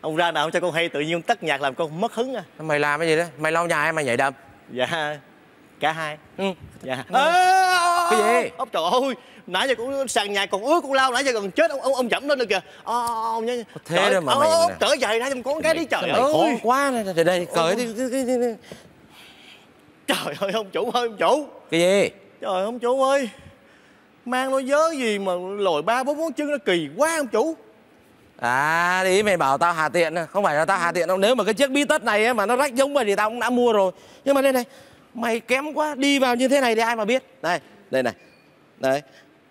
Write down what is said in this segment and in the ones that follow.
Ông ra nào không cho con hay, tự nhiên ông tắt nhạc làm con mất hứng à. Mày làm cái gì đó? Mày lau nhà hay mày nhảy đầm? Dạ cả hai. Ừ. Dạ. Cái gì? Ông trời ơi, nãy giờ cũng sàn nhà còn ướt cũng lau, nãy giờ còn chết ông dẫm lên được kìa. Ông nhớ thế đó mà mày. Cởi giày ra giùm con cái đi, trời ơi. Khó quá đây đây, cởi đi. Trời ơi ông chủ ơi, ông chủ. Cái gì? Trời ơi ông chủ ơi. Mang nó vớ gì mà lồi 3-4 ngón chân nó kỳ quá ông chủ. À thì mày bảo tao hà tiện, không phải là tao hà tiện đâu. Nếu mà cái chiếc bí tất này ấy, mà nó rách giống mày thì tao cũng đã mua rồi. Nhưng mà đây này, mày kém quá, đi vào như thế này thì ai mà biết. Đây, đây này, đấy.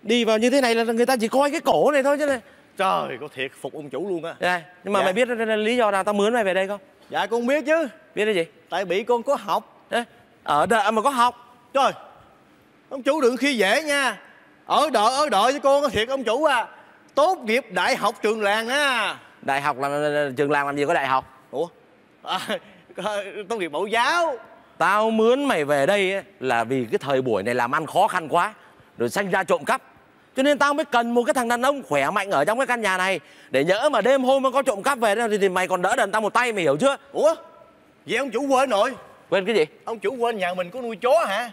Đi vào như thế này là người ta chỉ coi cái cổ này thôi chứ này. Trời, có thiệt phục ông chủ luôn á. Đây, nhưng mà dạ. Mày biết lý do nào tao mướn mày về đây không? Dạ, con biết chứ. Biết cái gì? Tại bị con có học. Ở đợi mà có học. Trời, ông chủ đừng khi dễ nha. Ở đợi với con, có thiệt ông chủ à. Tốt nghiệp đại học trường làng á. Đại học là trường làng, làm gì có đại học. Ủa tốt nghiệp mẫu giáo. Tao mướn mày về đây ấy, là vì cái thời buổi này làm ăn khó khăn quá, rồi sanh ra trộm cắp. Cho nên tao mới cần một cái thằng đàn ông khỏe mạnh ở trong cái căn nhà này, để nhỡ mà đêm hôm mà có trộm cắp về thì mày còn đỡ đần tao một tay, mày hiểu chưa? Ủa vậy ông chủ quên rồi. Quên cái gì? Ông chủ quên nhà mình có nuôi chó hả?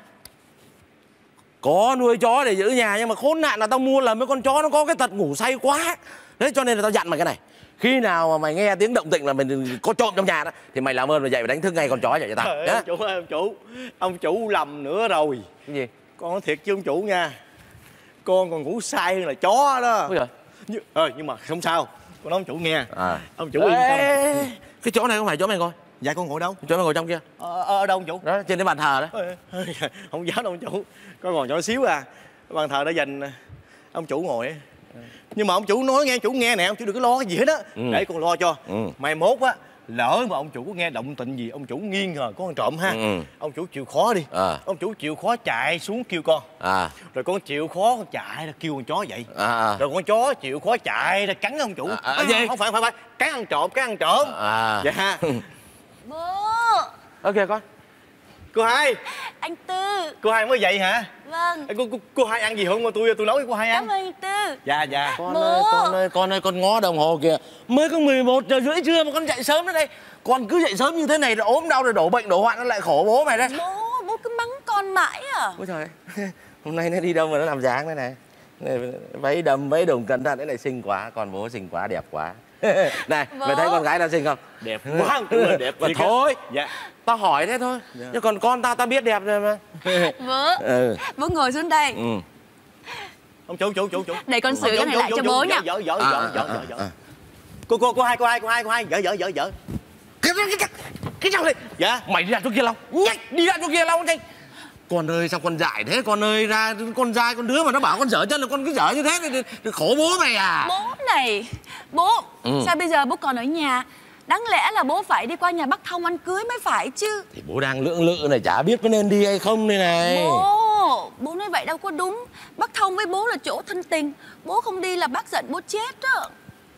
Có nuôi chó để giữ nhà, nhưng mà khốn nạn là tao mua là mấy con chó nó có cái tật ngủ say quá. Thế cho nên là tao dặn mày cái này, khi nào mà mày nghe tiếng động tịnh là mình có trộm trong nhà đó thì mày làm ơn mày dậy và đánh thức ngay con chó vậy cho tao. Ông chủ ơi, ông chủ lầm nữa rồi. Cái gì? Con nói thiệt chứ ông chủ nha, con còn ngủ say hơn là chó đó. Nhưng mà không sao, con nói ông chủ nghe. Ông chủ yên tâm. Cái chỗ này không phải chỗ mày coi. Dạ con ngồi đâu? Chỗ mày ngồi trong kia. Ở đâu ông chủ? Đó, trên cái bàn thờ đó. Không dám đâu ông chủ, con ngồi nhỏ xíu à. Bàn thờ đã dành ông chủ ngồi ấy. Nhưng mà ông chủ nói nghe, chủ nghe nè, ông chủ đừng có lo cái gì hết á. Để con lo cho. Mai mốt á, lỡ mà ông chủ có nghe động tịnh gì, ông chủ nghi ngờ có con trộm ha, ông chủ chịu khó đi. Ông chủ chịu khó chạy xuống kêu con. Rồi con chịu khó con chạy ra kêu con chó vậy. Rồi con chó chịu khó chạy ra cắn ông chủ. Không phải cắn ăn trộm, cắn ăn trộm. Vậy ha. Bố. Ơ kìa con. Cô Hai. Anh Tư. Cô Hai mới dậy hả? Vâng. Cô Hai ăn gì không? Tôi nấu cho cô Hai ăn. Cảm ơn anh Tư. Dạ dạ. Con ơi, con ngó đồng hồ kìa. Mới có 11 giờ rưỡi trưa mà con dậy sớm đến đây. Con cứ dậy sớm như thế này rồi ốm đau rồi đổ bệnh đổ hoạn nó lại khổ bố mày đấy. Bố cứ mắng con mãi à. Ôi trời. Hôm nay nó đi đâu mà nó làm dáng thế này. Váy đầm váy đùng cẩn thận thế này, xinh quá. Còn bố xinh quá, đẹp quá. Này, mày thấy con gái tao xinh không? Đẹp quá, đẹp mà thôi. Dạ. Tao hỏi thế thôi. Dạ. Nhưng còn con tao biết đẹp rồi mà. Bố. Bố ngồi xuống đây. Ông chủ. Để con sửa cái này lại cho bố nha. Giỡn. Cô Hai. Giỡn. Cái răng này. Dạ. Mày đi ra chỗ kia Long. Nhanh, đi ra chỗ kia Long nhanh. Con ơi sao con dại thế con ơi, ra con dai con đứa mà nó bảo con dở chân là con cứ dở như thế thì khổ bố mày à. Bố này, bố sao bây giờ bố còn ở nhà? Đáng lẽ là bố phải đi qua nhà bác Thông ăn cưới mới phải chứ. Thì bố đang lưỡng lự này, chả biết có nên đi hay không đây này. Bố nói vậy đâu có đúng. Bác Thông với bố là chỗ thân tình, bố không đi là bác giận bố chết đó.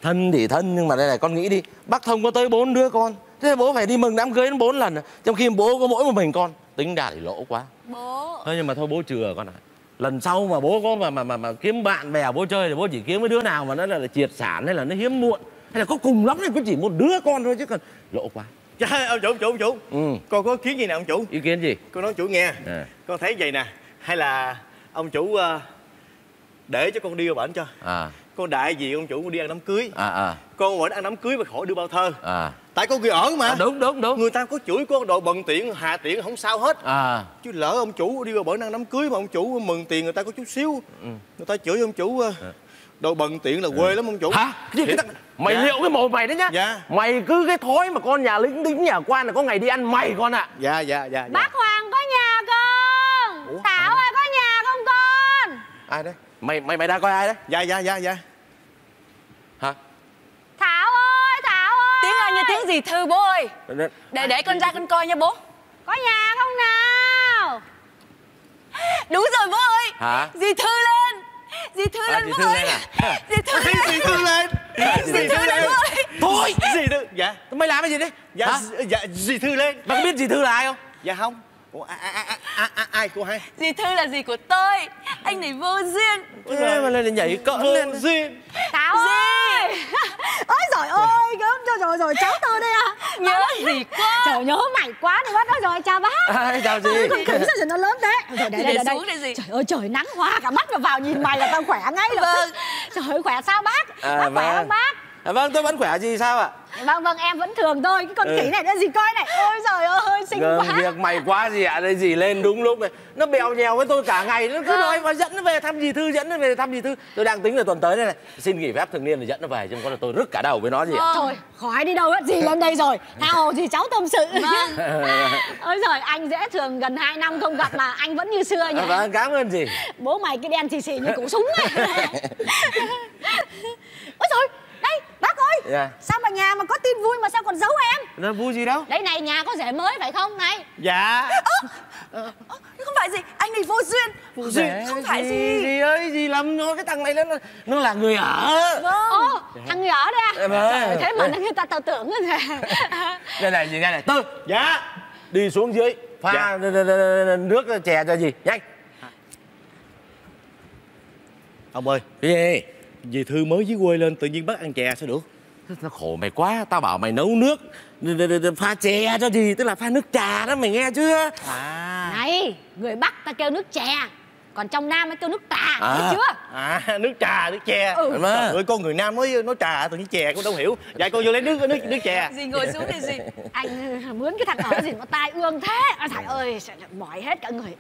Thân thì thân nhưng mà đây này, con nghĩ đi, bác Thông có tới 4 đứa con, thế bố phải đi mừng đám cưới đến 4 lần, trong khi bố có mỗi một mình con. Tính ra thì lỗ quá. Bố. Thôi nhưng mà thôi bố chừa con ạ. Lần sau mà bố có mà kiếm bạn bè bố chơi thì bố chỉ kiếm cái đứa nào mà nó là triệt sản hay là nó hiếm muộn, hay là có cùng lắm thì có chỉ một đứa con thôi chứ còn lỗ quá. Trời, ông chủ. Con có ý kiến gì nè ông chủ? Ý kiến gì? Con nói chủ nghe. Con thấy vậy nè, hay là ông chủ để cho con đi vào bển cho. Con đại diện ông chủ con đi ăn đám cưới. Con vẫn ăn đám cưới mà khỏi đưa bao thơ. Tại con kia ở mà. Đúng. Người ta có chửi con đồ bận tiện hà tiện không sao hết. Chứ lỡ ông chủ đi vào bển ăn đám cưới mà ông chủ mừng tiền người ta có chút xíu. Người ta chửi ông chủ đồ bận tiện là quê lắm ông chủ. Hả? Mày liệu cái mồm mày đó nhá. Mày cứ cái thói mà con nhà lính tính nhà quan là có ngày đi ăn mày con ạ. Dạ. Bác Hoàng có nhà con. Thảo ơi có nhà không con? Ai đấy? Mày ra coi ai đấy? Dạ. Hả? Thảo ơi. Tiếng Anh như tiếng gì Thư bố ơi. Để con ra con coi nha bố. Có nhà không nào? Đúng rồi bố ơi. Hả? Dì Thư lên. Dì Thư lên bố ơi. Dì Thư lên. cái gì đấy? Dạ, dạ dì Thư lên. Bà có biết dì Thư là ai không? Dạ không. Ủa, ai cô hay? Dì Thư là dì của tôi. Anh này vô duyên. Thế mà lên nhảy cỡ lên. Vô duyên. Táo ơi. Ôi giời ơi, gớm cho rồi cháu Tư đây à. Nhớ gì quá. Trời nhớ mày quá đi mất nó rồi, chào bác. Chào dì. Con khỉ sao giờ nó lớn thế. Trời để xuống đây dì. Trời ơi trời nắng hoa cả mắt mà vào nhìn mày là tao khỏe ngay lập tức. Trời ơi khỏe sao bác? Bác khỏe không bác? Vâng, tôi vẫn khỏe gì sao ạ? Vâng, em vẫn thường thôi. Cái con khỉ này nó gì coi này. Ôi giời ơi, xinh quá. Việc mày quá gì ạ, đây gì lên đúng lúc này. Nó bèo nhèo với tôi cả ngày. Nó cứ nói mà dẫn nó về thăm dì Thư, dẫn nó về thăm dì Thư. Tôi đang tính là tuần tới đây này, xin nghỉ phép thường niên để dẫn nó về. Chứ không có là tôi rứt cả đầu với nó gì ạ. Thôi, khỏi đi đâu hết, dì lên đây rồi. Nào dì cháu tâm sự. Vâng. Ôi giời, anh dễ thường gần 2 năm không gặp mà anh vẫn như xưa nhỉ. Vâng, cảm ơn dì. Bố mày cái đen xì xì như củ súng này. Ôi giời. Đây, bác ơi, sao mà nhà mà có tin vui mà sao còn giấu em? Nó vui gì đâu. Đây này, nhà có rể mới phải không này? Dạ. Không phải gì, anh này vô duyên. Vô duyên, không phải gì. Gì ơi, gì lắm, cái thằng này nó là người ở. Vâng. Thằng người ở đây à? Thế mà người ta tao tưởng rồi nè. Đây này, gì đây này, Tư. Dạ. Đi xuống dưới, pha nước chè cho gì, nhanh. Ông ơi. Cái gì? Dì Thư mới dưới quê lên tự nhiên bắt ăn chè sao được? Nó khổ mày quá, tao bảo mày nấu nước pha chè cho dì, tức là pha nước trà đó mày nghe chưa? À. Này, người Bắc ta kêu nước chè, còn trong Nam mới kêu nước trà, thấy chưa? À, nước trà, nước chè. Trời ơi, con người Nam mới nói trà, tự nhiên chè con đâu hiểu. Dạ con vô lấy nước chè. Dì ngồi xuống đi dì. Anh mướn cái thằng đó gì mà tai ương thế. Trời ơi, mỏi hết cả người.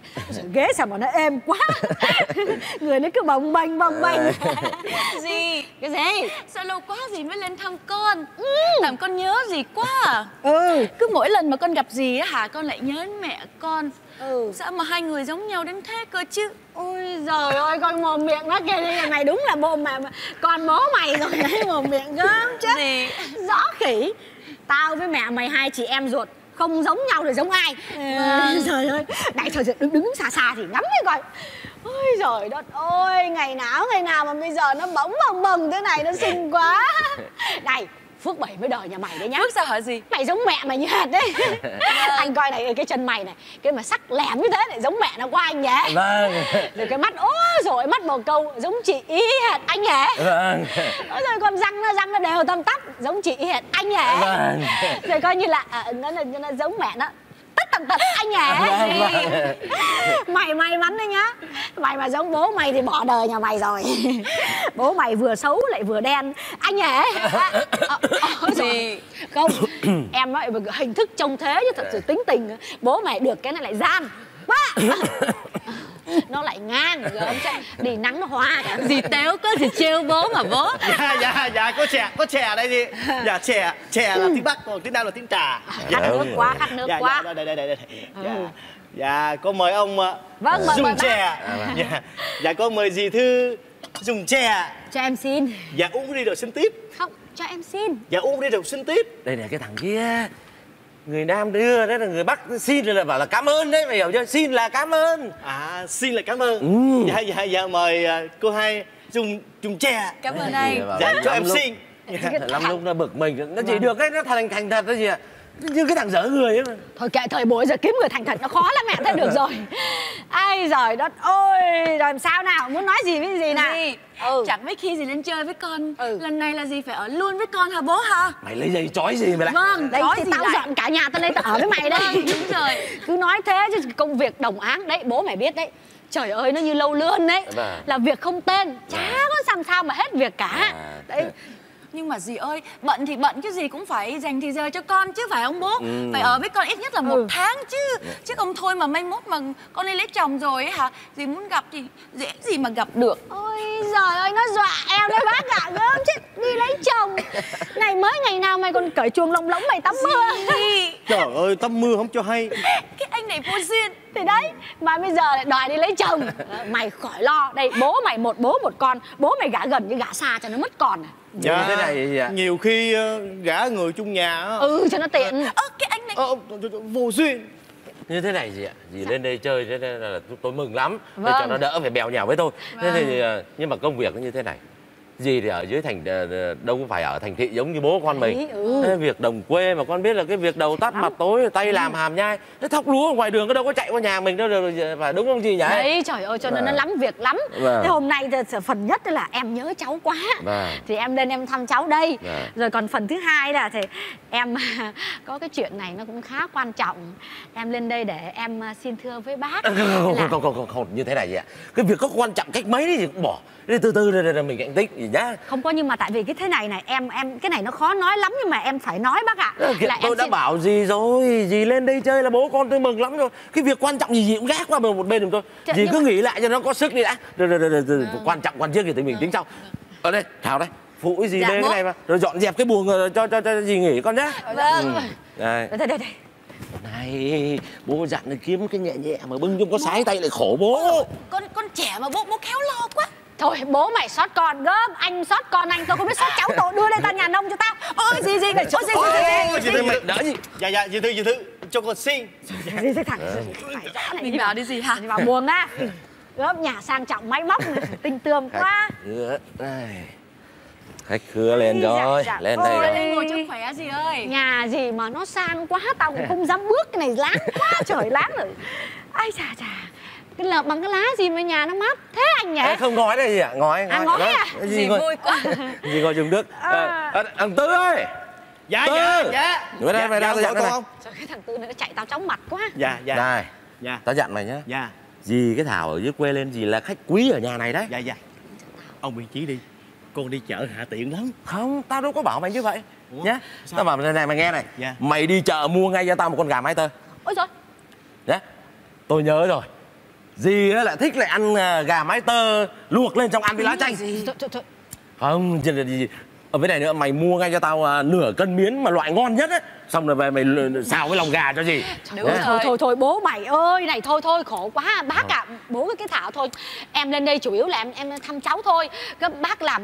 Ghế sao mà nó êm quá. Người nó cứ bồng bềnh. Dì, cái gì? Sao lâu quá dì mới lên thăm con. Làm con nhớ dì quá à. Cứ mỗi lần mà con gặp dì á hả, con lại nhớ đến mẹ con. Sao mà hai người giống nhau đến thế cơ chứ? Ôi giời ơi, con mồm miệng nó kìa, đi mày đúng là bồ mà con bố mày rồi đấy, mồm miệng gớm chứ. Gì? Rõ khỉ. Tao với mẹ mày hai chị em ruột, không giống nhau rồi giống ai. Trời ơi, đại trời đứng xa thì ngắm đi coi. Ôi trời đất ơi, ngày nào mà bây giờ nó bóng bồng thế này, nó xinh quá. Này, Phước 7 mới đời nhà mày đấy nhá. Phước sao hả gì? Mày giống mẹ mày như hệt đấy. Anh coi này, cái chân mày này, cái mà sắc lẻm như thế này giống mẹ nó quá anh nhỉ. Vâng. Rồi cái mắt, ôi rồi mắt bồ câu giống chị y hệt anh nhỉ. Vâng. Rồi còn răng nó đều tăm tắp giống chị y hệt anh nhỉ. Vâng. Rồi coi như là nó giống mẹ nó tất tần tật anh nhỉ. Vâng. Mày may mắn đấy nhá. Mày mà giống bố mày thì bỏ đời nhà mày rồi. Bố mày vừa xấu lại vừa đen anh nhỉ. Gì không em nói hình thức trông thế chứ thật sự tính tình bố mày được cái này lại gian quá. Nó lại ngang rồi ông chạy đi nắng nó hoa cả. Dì tếu cứ thì trêu bố mà bố. Dạ có chè đây gì. Dạ chè là tiếng Bắc, còn tiếng Nam là tiếng trà. Khát nước quá. Đây. Dạ có mời ông. Vâng, dùng chè. Dạ có mời dì Thư dùng chè. Cho em xin. Dạ uống đi rồi xin tiếp. Không, cho em xin. Dạ uống đi rồi xin tiếp. Đây này, cái thằng kia người Nam đưa đấy là người Bắc xin là bảo là cảm ơn đấy, mày hiểu chưa? Xin là cảm ơn. À, xin là cảm ơn. Dạ mời cô hai dùng chè. Cảm ơn anh. Dạ cho em xin. Lắm lúc nó bực mình, nó chỉ được đấy, nó thành thật đấy gì ạ. Như cái thằng dở người ấy mà. Thôi kệ, thời buổi giờ kiếm người thành thật nó khó lắm mẹ. Thế được rồi. Ai giời đất ơi. Rồi làm sao nào, muốn nói gì với gì nào? Chẳng mấy khi gì lên chơi với con. Lần này là gì phải ở luôn với con hả bố hả? Mày lấy dây chói gì mày lại? Vâng, đấy thì tao dọn cả nhà tao lên tao ở với mày đây. Đúng rồi. Cứ nói thế chứ công việc đồng áng đấy, bố mày biết đấy. Trời ơi nó như lâu lươn đấy. Là việc không tên, chả có làm sao mà hết việc cả. Đấy. Nhưng mà dì ơi, bận thì bận chứ gì cũng phải dành thì giờ cho con chứ phải không bố? Phải ở với con ít nhất là 1 tháng chứ không thôi mà mai mốt mà con đi lấy chồng rồi ấy hả? Dì muốn gặp thì dễ gì mà gặp được. Ôi giời ơi, nó dọa em đấy bác ạ. Gớm chứ, đi lấy chồng này mới ngày nào mày còn cởi chuồng lông lóng mày tắm mưa. Trời ơi, tắm mưa không cho hay. Cái anh này vô duyên. Thì đấy, mà bây giờ lại đòi đi lấy chồng. Mày khỏi lo, đây bố mày một bố một con. Bố mày gả gần như gả xa cho nó mất con. Dạ, thế này vậy? Nhiều khi gả người chung nhà đó. Cho nó tiện. Cái anh này vô duyên. Như thế này gì ạ? Dì lên đây chơi thế nên là tôi mừng lắm. Để cho nó đỡ phải bèo nhào với tôi. Thế thì nhưng mà công việc nó như thế này. gì thì ở dưới thành, đâu phải ở thành thị giống như bố con mình. Cái việc đồng quê mà con biết là cái việc đầu tắt mặt tối, tay làm hàm nhai, nó thóc lúa ngoài đường, nó đâu có chạy qua nhà mình đâu, phải đúng không chị nhỉ? Đấy, trời ơi, cho nên nó lắm việc lắm. Thế hôm nay phần nhất là em nhớ cháu quá, thì em lên em thăm cháu đây. Rồi còn phần thứ hai là thì em có cái chuyện này nó cũng khá quan trọng, em lên đây để em xin thưa với bác. Không, như thế này vậy ạ. Cái việc có quan trọng cách mấy thì cũng bỏ, từ từ là mình cảnh tích gì nhá. Không có, nhưng mà tại vì cái thế này này em cái này nó khó nói lắm, nhưng mà em phải nói bác ạ. Là tôi đã bảo gì rồi, dì lên đây chơi là bố con tôi mừng lắm rồi. Cái việc quan trọng gì dì cũng gác qua một bên giùm tôi. Dì cứ nghĩ lại cho nó có sức đi đã. Quan trọng quan trước thì mình tính sau. Ở đây, Thảo đây. Phụ cái gì đây cái này mà. Rồi dọn dẹp cái buồng cho dì nghỉ con nhá. Đây. Đây. Này, bố dặn là kiếm cái nhẹ nhẹ mà bưng chung có sái tay lại khổ bố. Con trẻ mà bố khéo lo quá. Thôi bố mày xót con gớm, anh xót con anh, tao không biết xót cháu, tao đưa đây tao nhà nông cho tao. Ôi gì này, xót gì mày đỡ gì. Dạ dì thư cho con xin. Dì thư thẳng. Mình bảo đi gì hả? Mình bảo buồn á. Gớm nhà sang trọng máy móc tinh tươm quá. Khách khứa lên rồi, lên đây rồi. Ngồi cho khỏe dì ơi. Nhà gì mà nó sang quá, tao cũng không dám bước, cái này láng quá trời láng rồi. Ai chà. Cái lợp bằng cái lá gì mà nhà nó mát thế anh nhỉ? Không ngói đây gì ạ? Ngói à? Dì vui quá. Dì ngồi dùng Đức. Thằng Tư ơi. Dạ Tư. Mày đang dạy con không? Trời, cái thằng Tư này nó chạy tao chóng mặt quá. Dạ. Tao dặn mày nhá. Dạ. Dì cái Thảo ở dưới quê lên dì là khách quý ở nhà này đấy. Dạ. Ông biên chí đi. Con đi chợ hạ tiện lắm. Không, tao đâu có bảo mày như vậy. Nhá. Tao bảo này mày nghe này. Mày đi chợ mua ngay cho tao một con gà mái tơ. Ôi giời. Nhá. Tôi nhớ rồi. Dì lại thích lại ăn gà mái tơ luộc lên trong ăn với lá chanh. Không, ở bên này nữa mày mua ngay cho tao nửa cân miến mà loại ngon nhất ấy. Xong rồi về mày xào với lòng gà cho dì. Thôi bố mày ơi, này thôi khổ quá bác ạ. Bố cái Thảo thôi. Em lên đây chủ yếu là em thăm cháu thôi. Các bác làm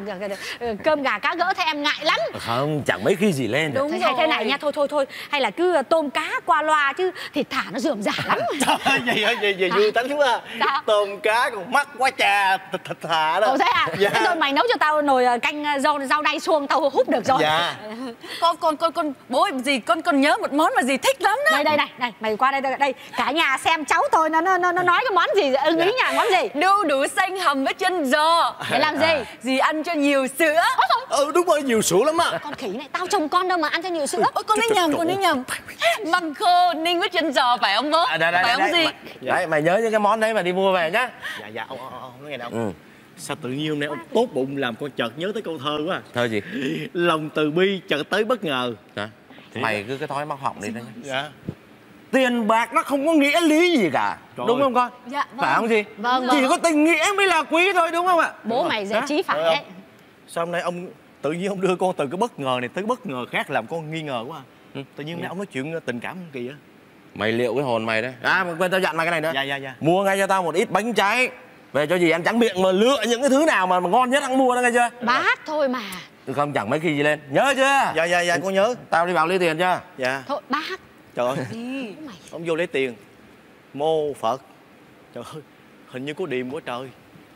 cơm gà cá gỡ thế em ngại lắm. Không, chẳng mấy khi gì lên. Đúng rồi. Thế này nha, thôi hay là cứ tôm cá qua loa chứ thịt thả nó rườm rà lắm. Trời ơi, dì vui tính lắm à. Tôm cá còn mắc quá cha, thịt thả đó. Ồ thế à? Thế thôi mày nấu cho tao nồi canh rau đay suông tao húp được rồi. Dạ. Con bố gì con nhớ một món mà dì thích lắm đó. Đây, mày qua đây, cả nhà xem cháu tôi nó nói cái món gì, ưng ý nhà món gì? Đu đủ xanh hầm với chân giò. Để làm gì? Dì ăn cho nhiều sữa. Đúng rồi, nhiều sữa lắm ạ. Con khỉ này, tao chồng con đâu mà ăn cho nhiều sữa. Con nói nhầm. Măng khô ninh với chân giò phải không bố? Phải không gì? Đấy, mày nhớ những cái món đấy mà đi mua về nhá. Dạ, ông nghe đâu. Sao tự nhiên hôm nay ông tốt bụng làm con chợt nhớ tới câu thơ quá. Thơ gì? Lòng từ bi chợt tới bất ngờ. Mày cứ cái thói mắc họng đi đấy. Dạ. Tiền bạc nó không có nghĩa lý gì cả. Đúng không con? Dạ vâng. Phải không gì? Vâng. Chỉ có tình nghĩa mới là quý thôi, đúng không ạ? Bố mày dễ trí phải đấy. Sao hôm nay ông tự nhiên ông đưa con từ cái bất ngờ này tới bất ngờ khác làm con nghi ngờ quá. Tự nhiên hôm nay ông nói chuyện tình cảm kỳ á. Mày liệu cái hồn mày đấy. Mà quên tao dặn mày cái này nữa. Dạ. Mua ngay cho tao một ít bánh trái về cho dì ăn trắng miệng, mà lựa những cái thứ nào mà ngon nhất ăn mua đó nghe chưa? Bát thôi mà. Không, chẳng mấy khi gì lên. Nhớ chưa? Dạ, con nhớ. Tao đi vào lấy tiền chưa? Dạ. Thôi bác. Trời ơi. Ông vô lấy tiền. Mô Phật. Trời ơi, hình như có điềm quá trời.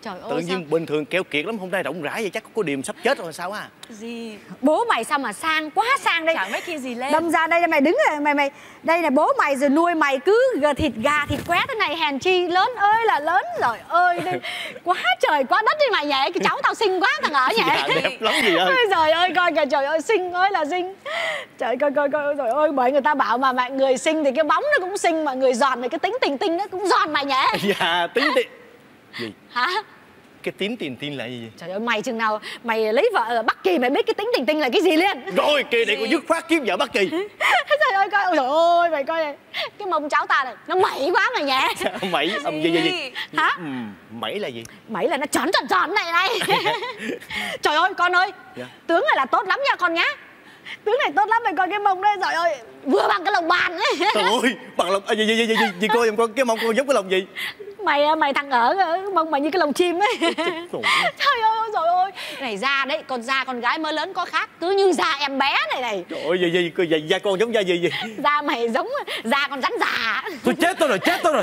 Trời ơi, tự nhiên sao? Bình thường keo kiệt lắm, hôm nay rộng rãi vậy chắc có điềm sắp chết rồi sao á? Gì? Bố mày sao mà sang quá, sang đây. Chẳng mấy khi gì lên. Đâm ra đây mày đứng này, mày đây là bố mày rồi nuôi mày cứ thịt gà thịt quét thế này hèn chi lớn ơi là lớn rồi ơi đây. Quá trời quá đất đi mày vậy, cái cháu tao xinh quá thằng ở vậy. Dạ, đẹp lắm gì ơi. Trời ơi coi kìa, trời ơi xinh ơi là xinh. Trời coi trời ơi, bởi người ta bảo mà mẹ người xinh thì cái bóng nó cũng xinh, mà người giòn này cái tính tình tinh nó cũng giòn mày nhỉ. Dạ, tính tình. Gì? Hả? Cái tính tình tin là gì? Trời ơi, mày chừng nào mày lấy vợ ở Bắc Kỳ mày biết cái tính tình tinh là cái gì liền. Rồi kỳ này còn dứt khoát kiếm vợ Bắc Kỳ. Trời ơi coi, trời ơi mày coi này, cái mông cháu ta này nó mẩy quá mày nhỉ. Mẩy ông gì? Hả? Mẩy là gì? Mẩy là nó tròn này. Trời ơi con ơi, tướng này là tốt lắm nha con nhá. Tướng này tốt lắm, mày coi cái mông đây, trời ơi vừa bằng cái lòng bàn ấy. Trời ơi bằng lòng gì coi em con cái mông con giống cái lòng gì? Mày thằng ở mông mày như cái lồng chim ấy. Trời ơi rồi ôi. Này da đấy, còn da con gái mới lớn có khác, cứ như da em bé này. Trời ơi da con giống da gì vậy? Da mày giống da con rắn già. Tôi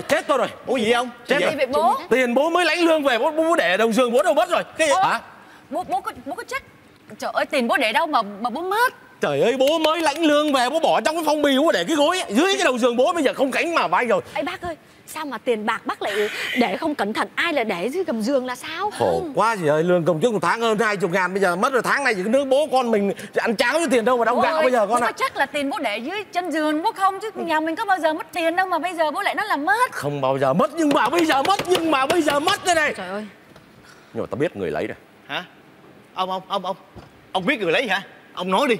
chết tôi rồi. Ủa gì không? Chết vậy bố. Tiền bố mới lãnh lương về bố để đồng giường bố đâu mất rồi. Cái gì? Hả? bố có chết. Trời ơi, tiền bố để đâu mà bố mất. Trời ơi, bố mới lãnh lương về bố bỏ trong cái phong bì, bố để cái gối dưới cái đầu giường bố, bây giờ không cánh mà vai rồi. Ê bác ơi, sao mà tiền bạc bác lại để không cẩn thận, ai là để dưới gầm giường là sao? Khổ quá trời ơi, lương công chức một tháng hơn 20.000, bây giờ mất rồi, tháng này chỉ có đứa bố con mình ăn cháo với tiền đâu mà đau gạo bây giờ con ạ. Chắc là tiền bố để dưới chân giường bố không, chứ nhà mình có bao giờ mất tiền đâu mà bây giờ bố lại nói là mất. Không bao giờ mất, nhưng mà bây giờ mất, đây này. Trời ơi. Nhưng mà tao biết người lấy rồi. Hả? Ông biết người lấy hả? Ông nói đi.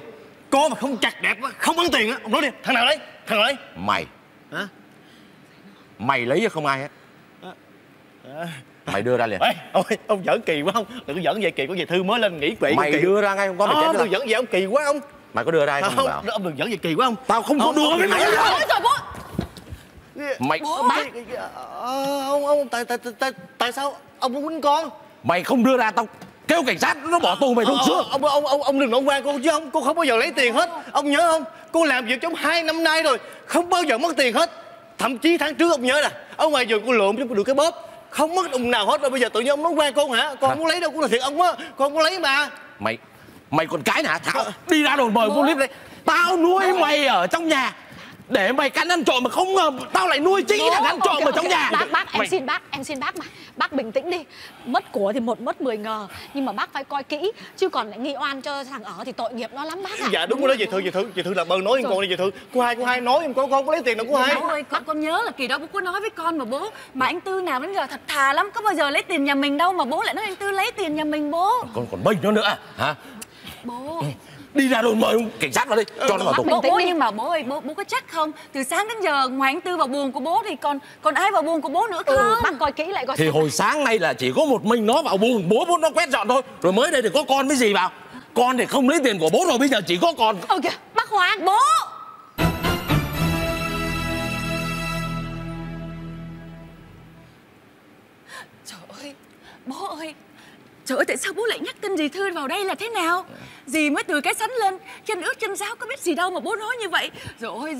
Có mà không chặt đẹp quá, không ăn tiền á, ông nói đi. Thằng nào đấy? Thằng nào đấy? Mày. Hả? Mày lấy chứ không ai hết. Mày đưa ra liền. Ê, ông giỡn kỳ quá không? Đừng có giỡn vậy kỳ, có về thư mới lên nghỉ quỵ. Mày đưa ra ngay không có mày chết. Đừng giỡn vậy ông kỳ quá ông. Mày có đưa ra không? Không, ông đừng giỡn vậy kỳ quá ông. Tao không có đưa cái mày. Trời bố. Mày ông tại sao ông muốn đánh con? Mày không đưa ra tao kêu cảnh sát nó bỏ tù mày không xưa. Ông đừng nói qua cô chứ không, cô không bao giờ lấy tiền hết. Ông nhớ không? Cô làm việc trong 2 năm nay rồi, không bao giờ mất tiền hết. Thậm chí tháng trước ông nhớ nè, ở ngoài giường cô lượm cho cô được cái bóp, không mất đồng nào hết, rồi bây giờ tự nhiên ông nói qua cô hả? Con muốn lấy đâu, cũng là thiệt ông á, con có lấy mà. Mày còn cái hả? Thảo đi ra đồn mời cô clip đây. Tao nuôi mày ở trong nhà để mày cắn ăn trộm mà không ngờ tao lại nuôi chính là ăn trộm ở trong nhà. Bác em xin bác mà bác bình tĩnh đi. Mất của thì một mất 10 ngờ, nhưng mà bác phải coi kỹ chứ còn lại nghi oan cho thằng ở thì tội nghiệp nó lắm bác ạ. Dạ đúng rồi đó, dì Thư là bơn nói em con đi dì Thư. Cô hai nói em con không có lấy tiền đâu cô hai. Bố ơi, con nhớ là kỳ đó bố có nói với con mà bố mà anh Tư nào đến giờ thật thà lắm, có bao giờ lấy tiền nhà mình đâu mà bố lại nói anh Tư lấy tiền nhà mình bố. Con còn bênh nó nữa hả? Bố. Đi ra đồn mời cảnh sát vào đi, cho nó vào tù. Bố nhưng mà bố ơi, bố có chắc không? Từ sáng đến giờ ngoài anh Tư vào buồng của bố thì còn ai vào buồng của bố nữa không? Bác coi kỹ lại coi. Thì hồi sáng nay là chỉ có một mình nó vào buồng, bố nó quét dọn thôi. Rồi mới đây thì có con với dì vào. Con thì không lấy tiền của bố rồi, bây giờ chỉ có con. Ok, bác Hoàng, bố. Trời ơi, bố ơi. Trời ơi, tại sao bố lại nhắc tên dì Thư vào đây là thế nào? Dì mới từ cái sắn lên, chân ướt chân ráo có biết gì đâu mà bố nói như vậy. Rồi ôi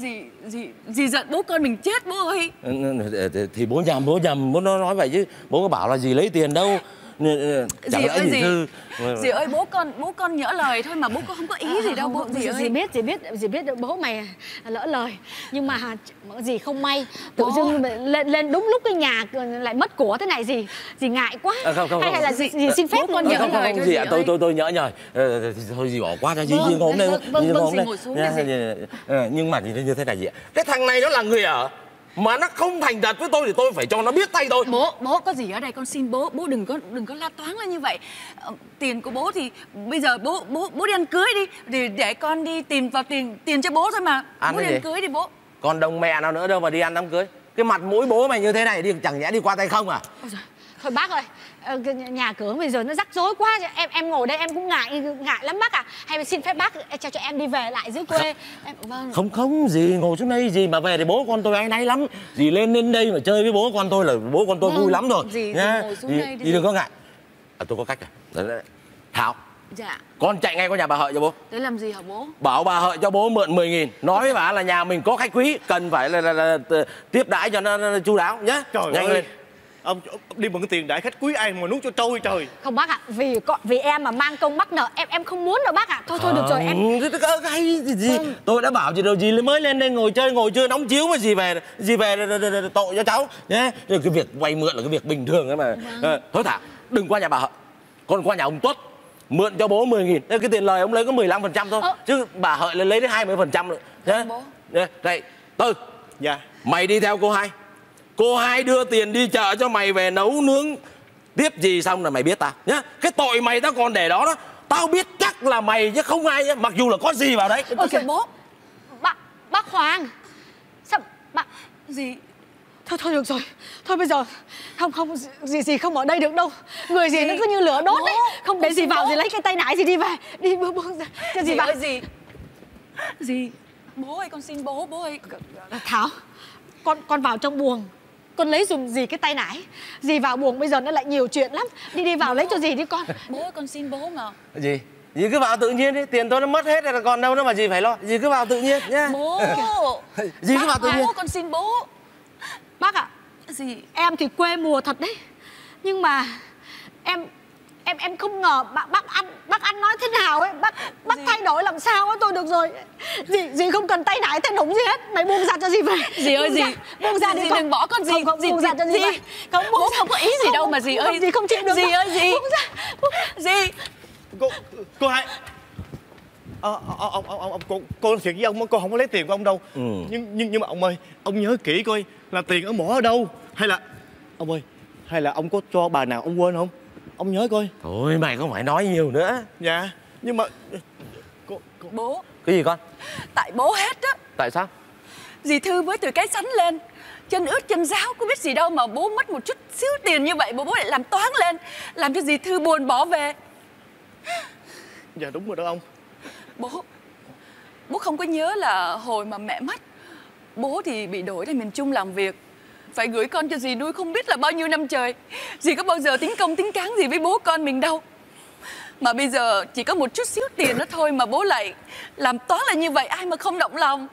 dì giận bố con mình chết bố ơi. Thì bố nhầm, bố nói vậy chứ bố có bảo là dì lấy tiền đâu. Dì ơi, bố con nhỡ lời thôi mà bố con không có ý gì đâu bố. Dì biết bố mày lỡ lời, nhưng mà dì không may tự dưng lên đúng lúc cái nhà lại mất của thế này, dì ngại quá. Hay là dì xin phép con nhỡ lời thôi dì. Tôi nhỡ nhời thôi, dì bỏ qua cho dì hôm nay. Vâng, dì ngồi xuống đi. Nhưng mà như thế này dì ạ, cái thằng này nó là người ở mà nó không thành thật với tôi thì tôi phải cho nó biết tay tôi. Bố có gì ở đây con xin bố, bố đừng có la toáng lên như vậy. Tiền của bố thì bây giờ bố đi ăn cưới đi, thì để con đi tìm vào tiền cho bố thôi mà. Bố đi ăn cưới đi bố. Còn đồng mẹ nào nữa đâu mà đi ăn đám cưới. Cái mặt mũi bố mày như thế này đi, chẳng nhẽ đi qua tay không à? Thôi bác ơi, nhà cửa bây giờ nó rắc rối quá, em ngồi đây em cũng ngại lắm bác ạ. Hay xin phép bác cho em đi về lại dưới quê. Vâng. Không gì ngồi xuống đây gì mà về thì bố con tôi áy náy lắm. Dì lên đây mà chơi với bố con tôi là bố con tôi vui lắm rồi. Dì đừng có ngại. Tôi có cách rồi. Thảo. Dạ. Con chạy ngay qua nhà bà Hợi cho bố. Thế làm gì hả bố? Bảo bà Hợi cho bố mượn 10.000, nói với bà là nhà mình có khách quý, cần phải là tiếp đãi cho nó chu đáo nhá. Trời nhanh ơi. Lên. Ông đi mượn tiền đại khách quý ai mà nuốt cho trôi trời. Không bác ạ, vì em mà mang công mắc nợ, em không muốn đâu bác ạ. Thôi được rồi em. Hay gì? Tôi đã bảo gì đâu, gì mới lên đây ngồi chơi ngồi chưa đóng chiếu mà gì về tội cho cháu nhé. Cái việc vay mượn là cái việc bình thường ấy mà. Thôi Thảo, đừng qua nhà bà Hợi. Con qua nhà ông Tuất mượn cho bố 10.000, cái tiền lời ông lấy có 15% thôi, chứ bà Hợi lên lấy đến 20% rồi nhé. Đây, Tư. Dạ. Mày đi theo cô hai. Cô hai đưa tiền đi chợ cho mày về nấu nướng tiếp gì xong là mày biết tao nhá. Cái tội mày tao còn để đó đó. Tao biết chắc là mày chứ không ai nhá. Mặc dù là có gì vào đấy. Ôi trời bố. Bác Hoàng. Sao bác gì? Thôi được rồi. Thôi bây giờ không gì không ở đây được đâu. Người gì nó cứ như lửa đốt đấy. Không để gì vào gì lấy cái tay nải gì đi về. Đi bố cho gì vào gì. Gì? Bố ơi con xin bố, bố ơi. Thảo. Con vào trong buồng. Con lấy dùng gì cái tay nải. Dì vào buồng bây giờ nó lại nhiều chuyện lắm. Đi vào bố. Lấy cho dì đi con. Bố ơi con xin bố mà. Dì? Dì cứ vào tự nhiên đi. Tiền tôi nó mất hết rồi còn đâu nữa mà dì phải lo. Dì cứ vào tự nhiên nhá. Bố. Dì cứ vào tự nhiên. Bố con xin bố. Bác ạ. Dì? Em thì quê mùa thật đấy. Nhưng mà Em em không ngờ bác Anh nói thế nào ấy, bác thay đổi làm sao á. Tôi được rồi, dì không cần tay nải tay đủng gì hết, mày buông ra cho dì về. Dì ơi, dì buông ra đi, đừng bỏ con. Dì buông ra cho dì về. Bố không có ý gì đâu mà dì ơi, dì không chịu được. Dì ơi, dì buông ra. Dì cô Hai, cô nói chuyện với ông, cô không có lấy tiền của ông đâu. Nhưng mà ông ơi, ông nhớ kỹ coi là tiền ở mỏ ở đâu. Hay là ông ơi, hay là ông có cho bà nào ông quên không? Ông nhớ coi. Thôi mày không phải nói nhiều nữa. Dạ. Nhưng mà cô... Bố. Cái gì con? Tại bố hết á. Tại sao? Dì Thư với từ cái sắn lên, chân ướt chân ráo, có biết gì đâu mà bố mất một chút xíu tiền như vậy, bố lại làm toáng lên, làm cho dì Thư buồn bỏ về. Dạ đúng rồi đó ông. Bố không có nhớ là hồi mà mẹ mất, bố thì bị đổi ra miền Trung làm việc, phải gửi con cho dì nuôi không biết là bao nhiêu năm trời. Dì có bao giờ tính công tính cán gì với bố con mình đâu. Mà bây giờ chỉ có một chút xíu tiền đó thôi mà bố lại làm toán là như vậy, ai mà không động lòng.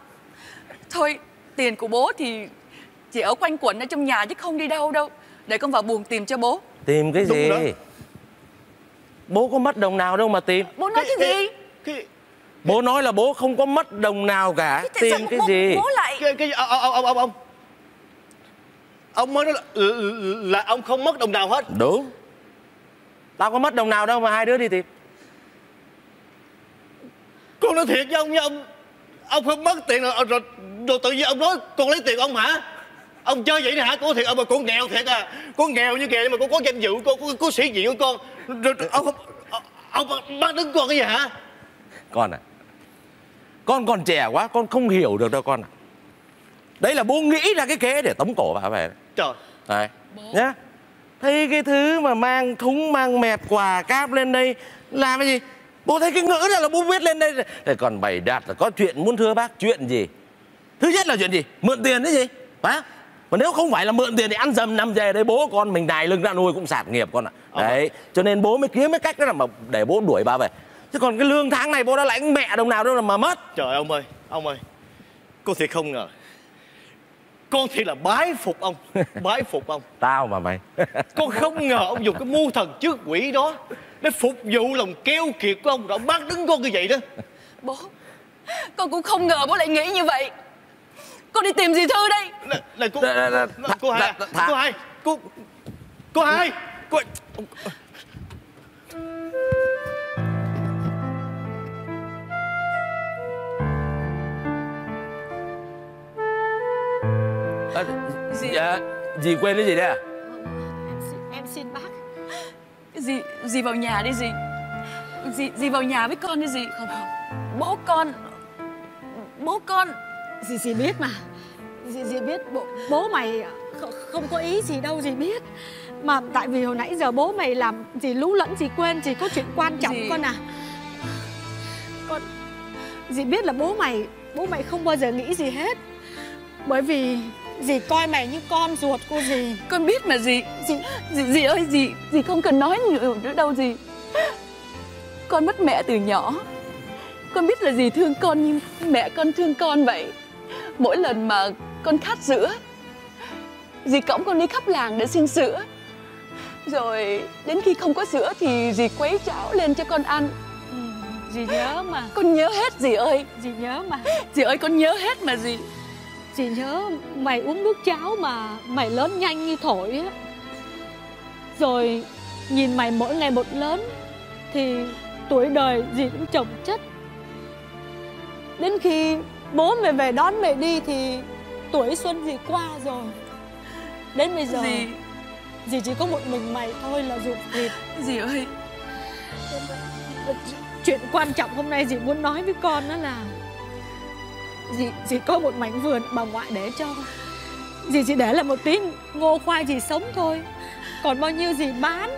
Thôi tiền của bố thì chỉ ở quanh quẩn ở trong nhà chứ không đi đâu đâu. Để con vào buồng tìm cho bố. Tìm cái gì? Bố có mất đồng nào đâu mà tìm. Bố nói cái gì? Bố nói là bố không có mất đồng nào cả. Tìm cái gì? Bố lại... Ông mới nói là ông không mất đồng nào hết. Đúng. Tao có mất đồng nào đâu mà hai đứa đi tìm. Con nói thiệt với ông nha ông. Ông không mất tiền rồi tự nhiên ông nói con lấy tiền ông hả? Ông chơi vậy nè hả? Con thiệt ông mà con nghèo thiệt à. Con nghèo như kìa, nhưng mà con có danh dự, con có sĩ diện của con. Rồi ông bắt đứng con cái gì hả? Con à, con còn trẻ quá, con không hiểu được đâu con à. Đấy là bố nghĩ ra cái kế để tống cổ bà về. Trời. Đấy. Nhá. Thấy cái thứ mà mang thúng, mang mẹt, quà cáp lên đây làm cái gì? Bố thấy cái ngữ này là bố viết lên đây. Thế còn bày đặt là có chuyện muốn thưa bác. Chuyện gì? Thứ nhất là chuyện gì? Mượn tiền đấy gì? Bác. Mà nếu không phải là mượn tiền thì ăn dầm nằm về đấy, bố con mình đài lưng ra nuôi cũng sạt nghiệp con ạ. À. Đấy. Cho nên bố mới kiếm cái cách đó là mà để bố đuổi bà về. Chứ còn cái lương tháng này bố đã lãnh mẹ đồng nào đâu là mà mất. Trời ông ơi. Cô thiệt không ngờ. Con thì là bái phục ông. Bái phục ông. Tao mà mày. Con không ngờ ông dùng cái mưu thần trước quỷ đó để phục vụ lòng keo kiệt của ông. Rồi ông bắt đứng con như vậy đó. Bố, con cũng không ngờ bố lại nghĩ như vậy. Con đi tìm dì Thư đây. Cô Hai. Dì quên cái gì đấy à? Em xin bác. Dì vào nhà đi dì. Dì vào nhà với con đi dì. Không. Bố con. Dì biết mà. Dì biết bố mày không có ý gì đâu, dì biết. Mà tại vì hồi nãy giờ bố mày làm dì lú lẫn, dì quên, dì có chuyện quan trọng dì... con à. Con. Dì biết là bố mày không bao giờ nghĩ gì hết. Bởi vì dì coi mày như con ruột của dì. Con biết mà dì. Dì ơi, dì không cần nói nhiều nữa đâu dì. Con mất mẹ từ nhỏ, con biết là dì thương con như mẹ con thương con vậy. Mỗi lần mà con khát sữa, dì cõng con đi khắp làng để xin sữa. Rồi đến khi không có sữa thì dì quấy cháo lên cho con ăn. Dì nhớ mà. Con nhớ hết dì ơi. Dì nhớ mà. Dì ơi, con nhớ hết mà dì. Dì nhớ mày uống nước cháo mà mày lớn nhanh như thổi á. Rồi nhìn mày mỗi ngày một lớn thì tuổi đời dì cũng chồng chất. Đến khi bố mày về đón mày đi thì tuổi xuân dì qua rồi. Đến bây giờ dì chỉ có một mình mày thôi là ruột thịt. Dì ơi, chuyện quan trọng hôm nay dì muốn nói với con đó là dì có một mảnh vườn bà ngoại để cho. Dì chỉ để là một tí ngô khoai dì sống thôi. Còn bao nhiêu dì bán.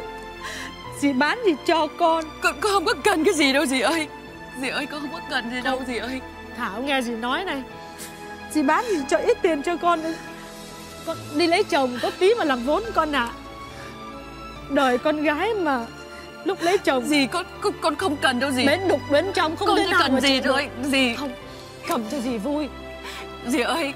Dì bán dì cho con. Con không có cần cái gì đâu dì ơi. Dì ơi, con không có cần gì đâu dì ơi. Thảo nghe dì nói này. Dì bán dì cho ít tiền cho con. Con đi lấy chồng có tí mà làm vốn con ạ. Đời con gái mà lúc lấy chồng. Dì con không cần đâu dì. Bến đục bến trong không. Con chỉ cần dì thôi. Dì không. Cầm cho dì vui. Dì ơi,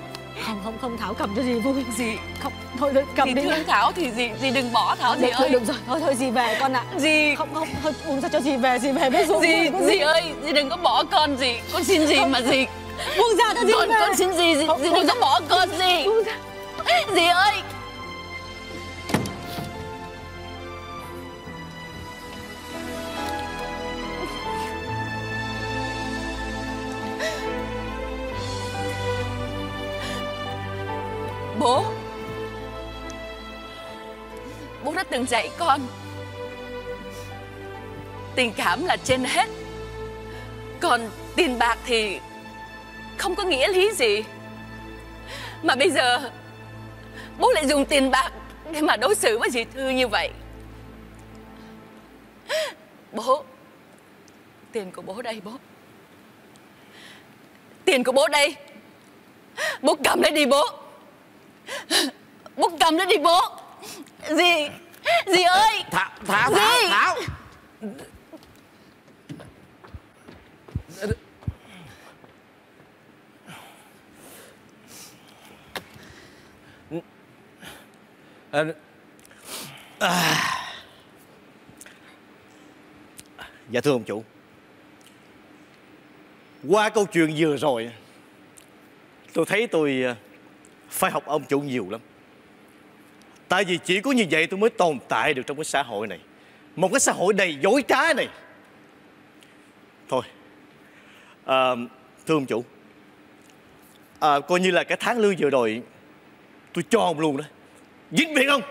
Không Thảo cầm cho dì vui. Dì không, thôi cầm dì đi. Dì thương Thảo thì dì đừng bỏ Thảo dì ơi. Được rồi, thôi dì về con ạ. Dì không thôi uống sao cho dì về biết dùng. Dì ơi, dì đừng có bỏ con dì. Con xin dì mà dì. Buông ra cho dì về. Con xin dì, dì đừng có bỏ con dì. Dì ơi. Bố đã từng dạy con, tình cảm là trên hết, còn tiền bạc thì không có nghĩa lý gì. Mà bây giờ bố lại dùng tiền bạc để mà đối xử với dì Thư như vậy. Bố, tiền của bố đây bố. Tiền của bố đây. Bố cầm lấy đi bố. Bố cầm nó đi bố. Dì, dì ơi. Thảo. Dạ thưa ông chủ, qua câu chuyện vừa rồi tôi thấy tôi phải học ông chủ nhiều lắm. Tại vì chỉ có như vậy tôi mới tồn tại được trong cái xã hội này. Một cái xã hội đầy dối trá này. Thôi thưa ông chủ, coi như là cái tháng lương vừa rồi tôi cho ông luôn đó. Dính miệng không?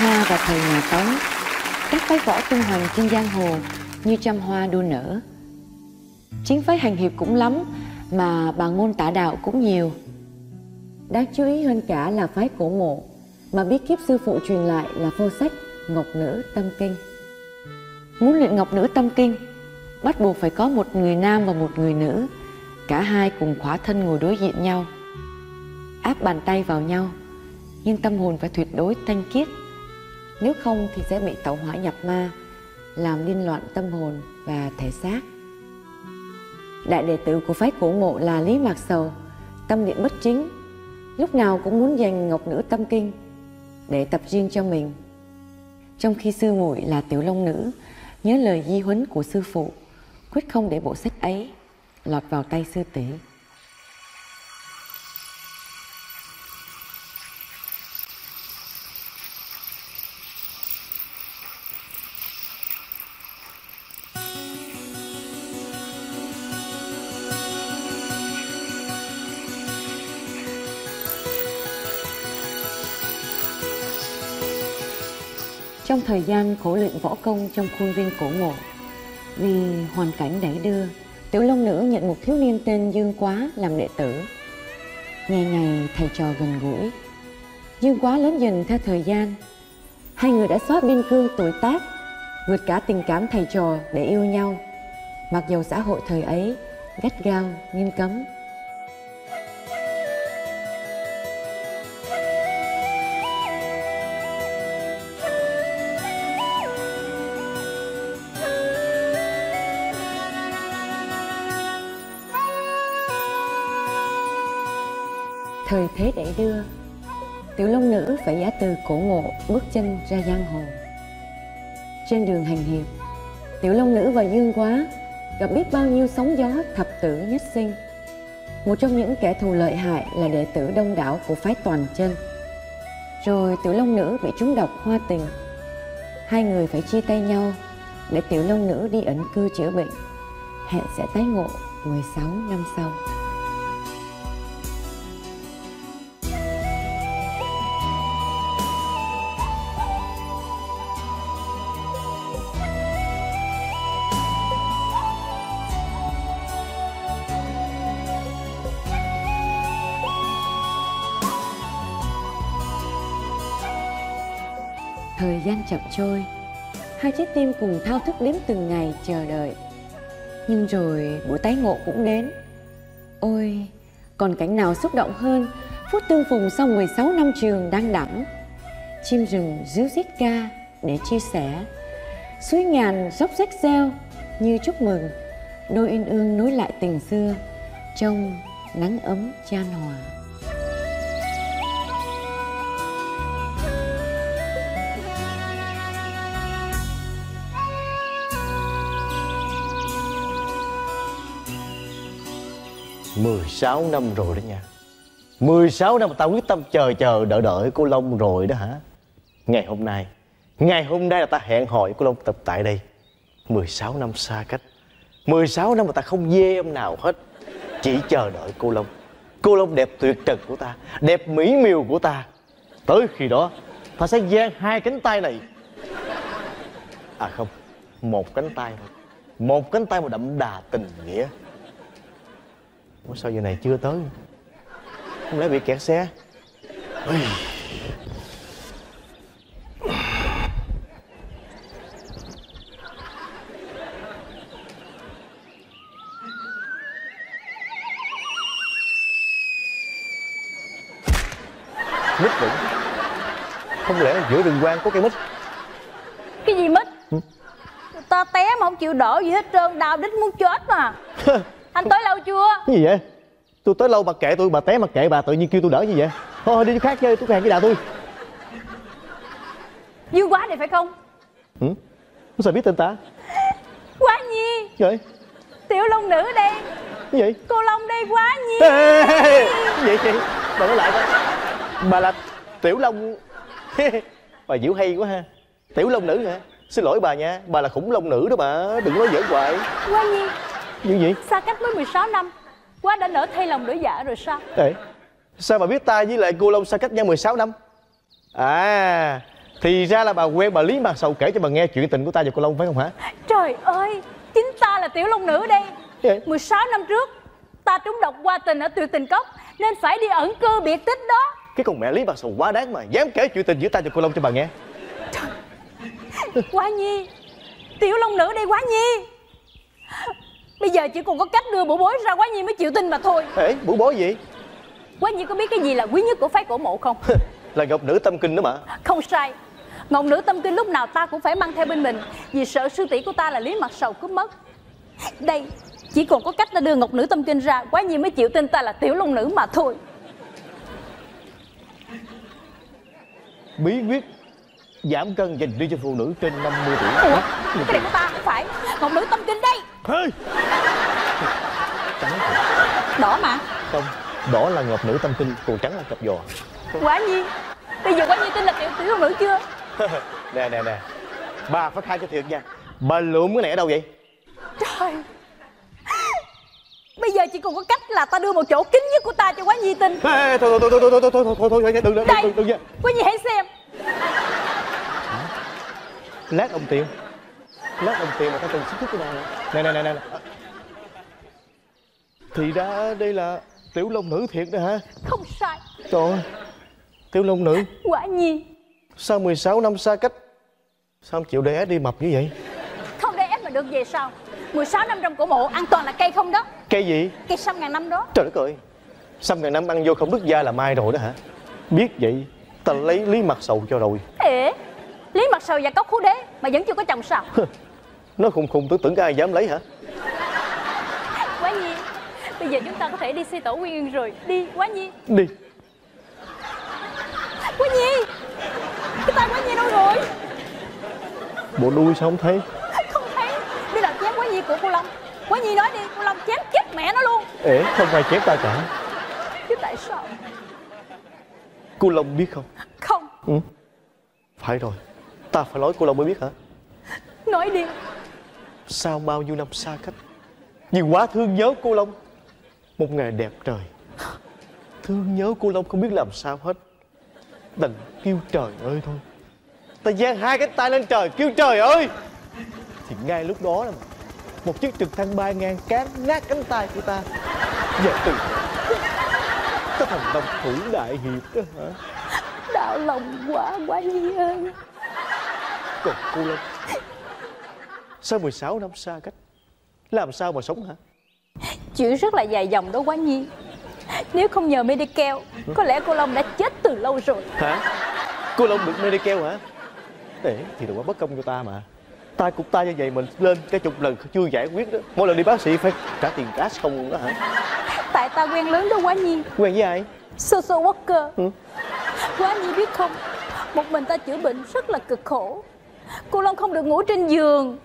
Hoa và thời nhà Tống, các phái võ tung hoành trên giang hồ như trăm hoa đua nở. Chính phái hành hiệp cũng lắm mà bà ngôn tả đạo cũng nhiều. Đáng chú ý hơn cả là phái cổ mộ mà bí kíp sư phụ truyền lại là vô sách Ngọc Nữ Tâm Kinh. Muốn luyện Ngọc Nữ Tâm Kinh bắt buộc phải có một người nam và một người nữ, cả hai cùng khóa thân ngồi đối diện nhau, áp bàn tay vào nhau, nhưng tâm hồn phải tuyệt đối thanh khiết. Nếu không thì sẽ bị tẩu hỏa nhập ma, làm điên loạn tâm hồn và thể xác. Đại đệ tử của phái cổ mộ là Lý Mạc Sầu, tâm niệm bất chính, lúc nào cũng muốn dành Ngọc Nữ Tâm Kinh để tập riêng cho mình. Trong khi sư muội là Tiểu Long Nữ nhớ lời di huấn của sư phụ, quyết không để bộ sách ấy lọt vào tay sư tỷ. Trong thời gian khổ luyện võ công trong khuôn viên cổ mộ, vì hoàn cảnh đẩy đưa, Tiểu Long Nữ nhận một thiếu niên tên Dương Quá làm đệ tử. Ngày ngày thầy trò gần gũi, Dương Quá lớn dần theo thời gian. Hai người đã xóa biên cương tuổi tác, vượt cả tình cảm thầy trò để yêu nhau, mặc dầu xã hội thời ấy gắt gao nghiêm cấm. Thời thế đẩy đưa, Tiểu Long Nữ phải giả từ cổ mộ bước chân ra giang hồ. Trên đường hành hiệp, Tiểu Long Nữ và Dương Quá gặp biết bao nhiêu sóng gió thập tử nhất sinh. Một trong những kẻ thù lợi hại là đệ tử đông đảo của phái Toàn Chân. Rồi Tiểu Long Nữ bị trúng độc hoa tình, hai người phải chia tay nhau để tiểu long nữ đi ẩn cư chữa bệnh. Hẹn sẽ tái ngộ 16 năm sau. Thời gian chậm trôi, hai trái tim cùng thao thức đến từng ngày chờ đợi. Nhưng rồi buổi tái ngộ cũng đến. Ôi, còn cảnh nào xúc động hơn phút tương phùng sau 16 năm trường đang đẵng. Chim rừng ríu rít ca để chia sẻ, suối ngàn róc rách reo như chúc mừng. Đôi uyên ương nối lại tình xưa trong nắng ấm chan hòa. "16 năm rồi đó nha, 16 năm tao quyết tâm chờ đợi cô Long rồi đó hả? Ngày hôm nay là ta hẹn hò cô Long tập tại đây. 16 năm xa cách, 16 năm mà ta không dê em nào hết, chỉ chờ đợi cô Long. Cô Long đẹp tuyệt trần của ta, đẹp mỹ miều của ta. Tới khi đó, ta sẽ dang hai cánh tay này. À không, một cánh tay thôi. Một cánh tay mà đậm đà tình nghĩa. Ủa sao giờ này chưa tới? Không lẽ bị kẹt xe? Mít đỉnh. Không lẽ giữa rừng quang có cây mít? Cái gì mít? Người ta té mà không chịu đổ gì hết trơn, đau đít muốn chết mà. Anh tới lâu chưa? Cái gì vậy? Tôi tới lâu, bà kệ tôi, bà té mà kệ bà, tự nhiên kêu tôi đỡ gì vậy? Thôi đi chỗ khác chơi, tôi có hẹn với Đào tôi. Dương Quá này phải không? Ừ? Sao biết tên ta? Quá Nhi. Cái vậy? Tiểu Long nữ đây. Cái vậy? Cô Long đây Quá Nhi. Ê, cái vậy chị? Bà nói lại coi. Bà là Tiểu Long. Bà diễu hay quá ha. Tiểu Long nữ hả? Xin lỗi bà nha, bà là khủng long nữ đó bà. Đừng nói giỡn hoài. Quá Nhi. Gì? Xa cách mới 16 năm, Quá đã nỡ thay lòng đổi dạ rồi sao? Ê, sao bà biết ta với lại cô Long xa cách nhau 16 năm? À, thì ra là bà quen bà Lý Mạc Sầu kể cho bà nghe chuyện tình của ta và cô Long phải không hả? Trời ơi, chính ta là tiểu long nữ đây. Vậy? 16 năm trước, ta trúng độc qua tình ở Tuyệt Tình Cốc nên phải đi ẩn cư biệt tích đó. Cái con mẹ Lý Mạc Sầu quá đáng mà, dám kể chuyện tình giữa ta và cô Long cho bà nghe. Trời. Quá Nhi, tiểu long nữ đây Quá Nhi. Bây giờ chỉ còn có cách đưa bổ bối ra, Quá Nhi mới chịu tin mà thôi. Ê, bổ bối gì? Quá Nhi có biết cái gì là quý nhất của phái Cổ Mộ không? Là ngọc nữ tâm kinh đó mà. Không sai. Ngọc nữ tâm kinh lúc nào ta cũng phải mang theo bên mình, vì sợ sư tỷ của ta là Lý Mặt Sầu cướp mất. Đây, chỉ còn có cách ta đưa ngọc nữ tâm kinh ra, Quá Nhi mới chịu tin ta là tiểu long nữ mà thôi. Bí quyết giảm cân dành riêng cho phụ nữ trên 50 tuổi. Ủa? Cái này của ta không phải. Ngọc nữ tâm kinh đây. Hey. Trắng đỏ mà. Không, đỏ là ngọc nữ tâm kinh, còn trắng là cặp giò. Quá Nhi, bây giờ Quá Nhi tin là tiểu long nữ chưa? Nè, bà phải khai cho thiệt nha. Bà lượm cái này ở đâu vậy? Trời, bây giờ chỉ còn có cách là ta đưa một chỗ kín nhất của ta cho Quá Nhi tin. Thôi, đừng nha. Quá Nhi hãy xem. Lát đồng tiền mà ta cần sức cái này. Nè. Thì ra đây là tiểu long nữ thiệt đó hả? Không sai. Trời ơi, tiểu long nữ. Quả Nhi, sau 16 năm xa cách, sao không chịu để đi mập như vậy? Không để ép mà được về sao? 16 năm trong cổ mộ ăn toàn là cây không đó. Cây gì? Cây sâm ngàn năm đó. Trời đất ơi, sâm ngàn năm ăn vô không đứt da là mai rồi đó hả? Biết vậy, ta lấy Lý Mặt Sầu cho rồi. Ê, Lý Mặt Sầu và Cốc Khú Đế mà vẫn chưa có chồng sao? Nó khùng tôi tưởng ai dám lấy hả? Quá Nhi, bây giờ chúng ta có thể đi xây tổ Quy Yên rồi. Đi Quá Nhi. Đi Quá Nhi. Cái tay Quá Nhi đâu rồi? Bộ đuôi sao không thấy? Không thấy. Đi làm chém Quá Nhi của cô Long. Quá Nhi nói đi, cô Long chém chết mẹ nó luôn. Ê, không ai chém ta cả. Chứ tại sao? Cô Long biết không? Không. Ừ. Phải rồi, Ta phải nói cô Long mới biết hả? Nói đi. Sao bao nhiêu năm xa cách, nhưng quá thương nhớ cô Long. Một ngày đẹp trời, thương nhớ cô Long không biết làm sao hết, đành kêu trời ơi thôi. Ta giang hai cánh tay lên trời kêu trời ơi. Thì ngay lúc đó là một chiếc trực thăng bay ngang cán nát cánh tay của ta. Giờ từ ta thành đồng thủ đại hiệp đó hả? Đạo lòng quá quá nhi ơi. Còn cô Long, sau 16 năm xa cách, làm sao mà sống hả? Chuyện rất là dài dòng đó Quán Nhi. Nếu không nhờ Medicare, có lẽ cô Long đã chết từ lâu rồi. Hả? Cô Long được Medicare hả? Để thì đừng quá bất công cho ta mà. Ta cũng ta như vậy mình lên cái chục lần chưa giải quyết đó. Mỗi lần đi bác sĩ phải trả tiền cash không luôn đó hả? Tại ta quen lớn đó Quán Nhi. Quen với ai? Social worker. Quán Nhi biết không, một mình ta chữa bệnh rất là cực khổ. Cô Long không được ngủ trên giường,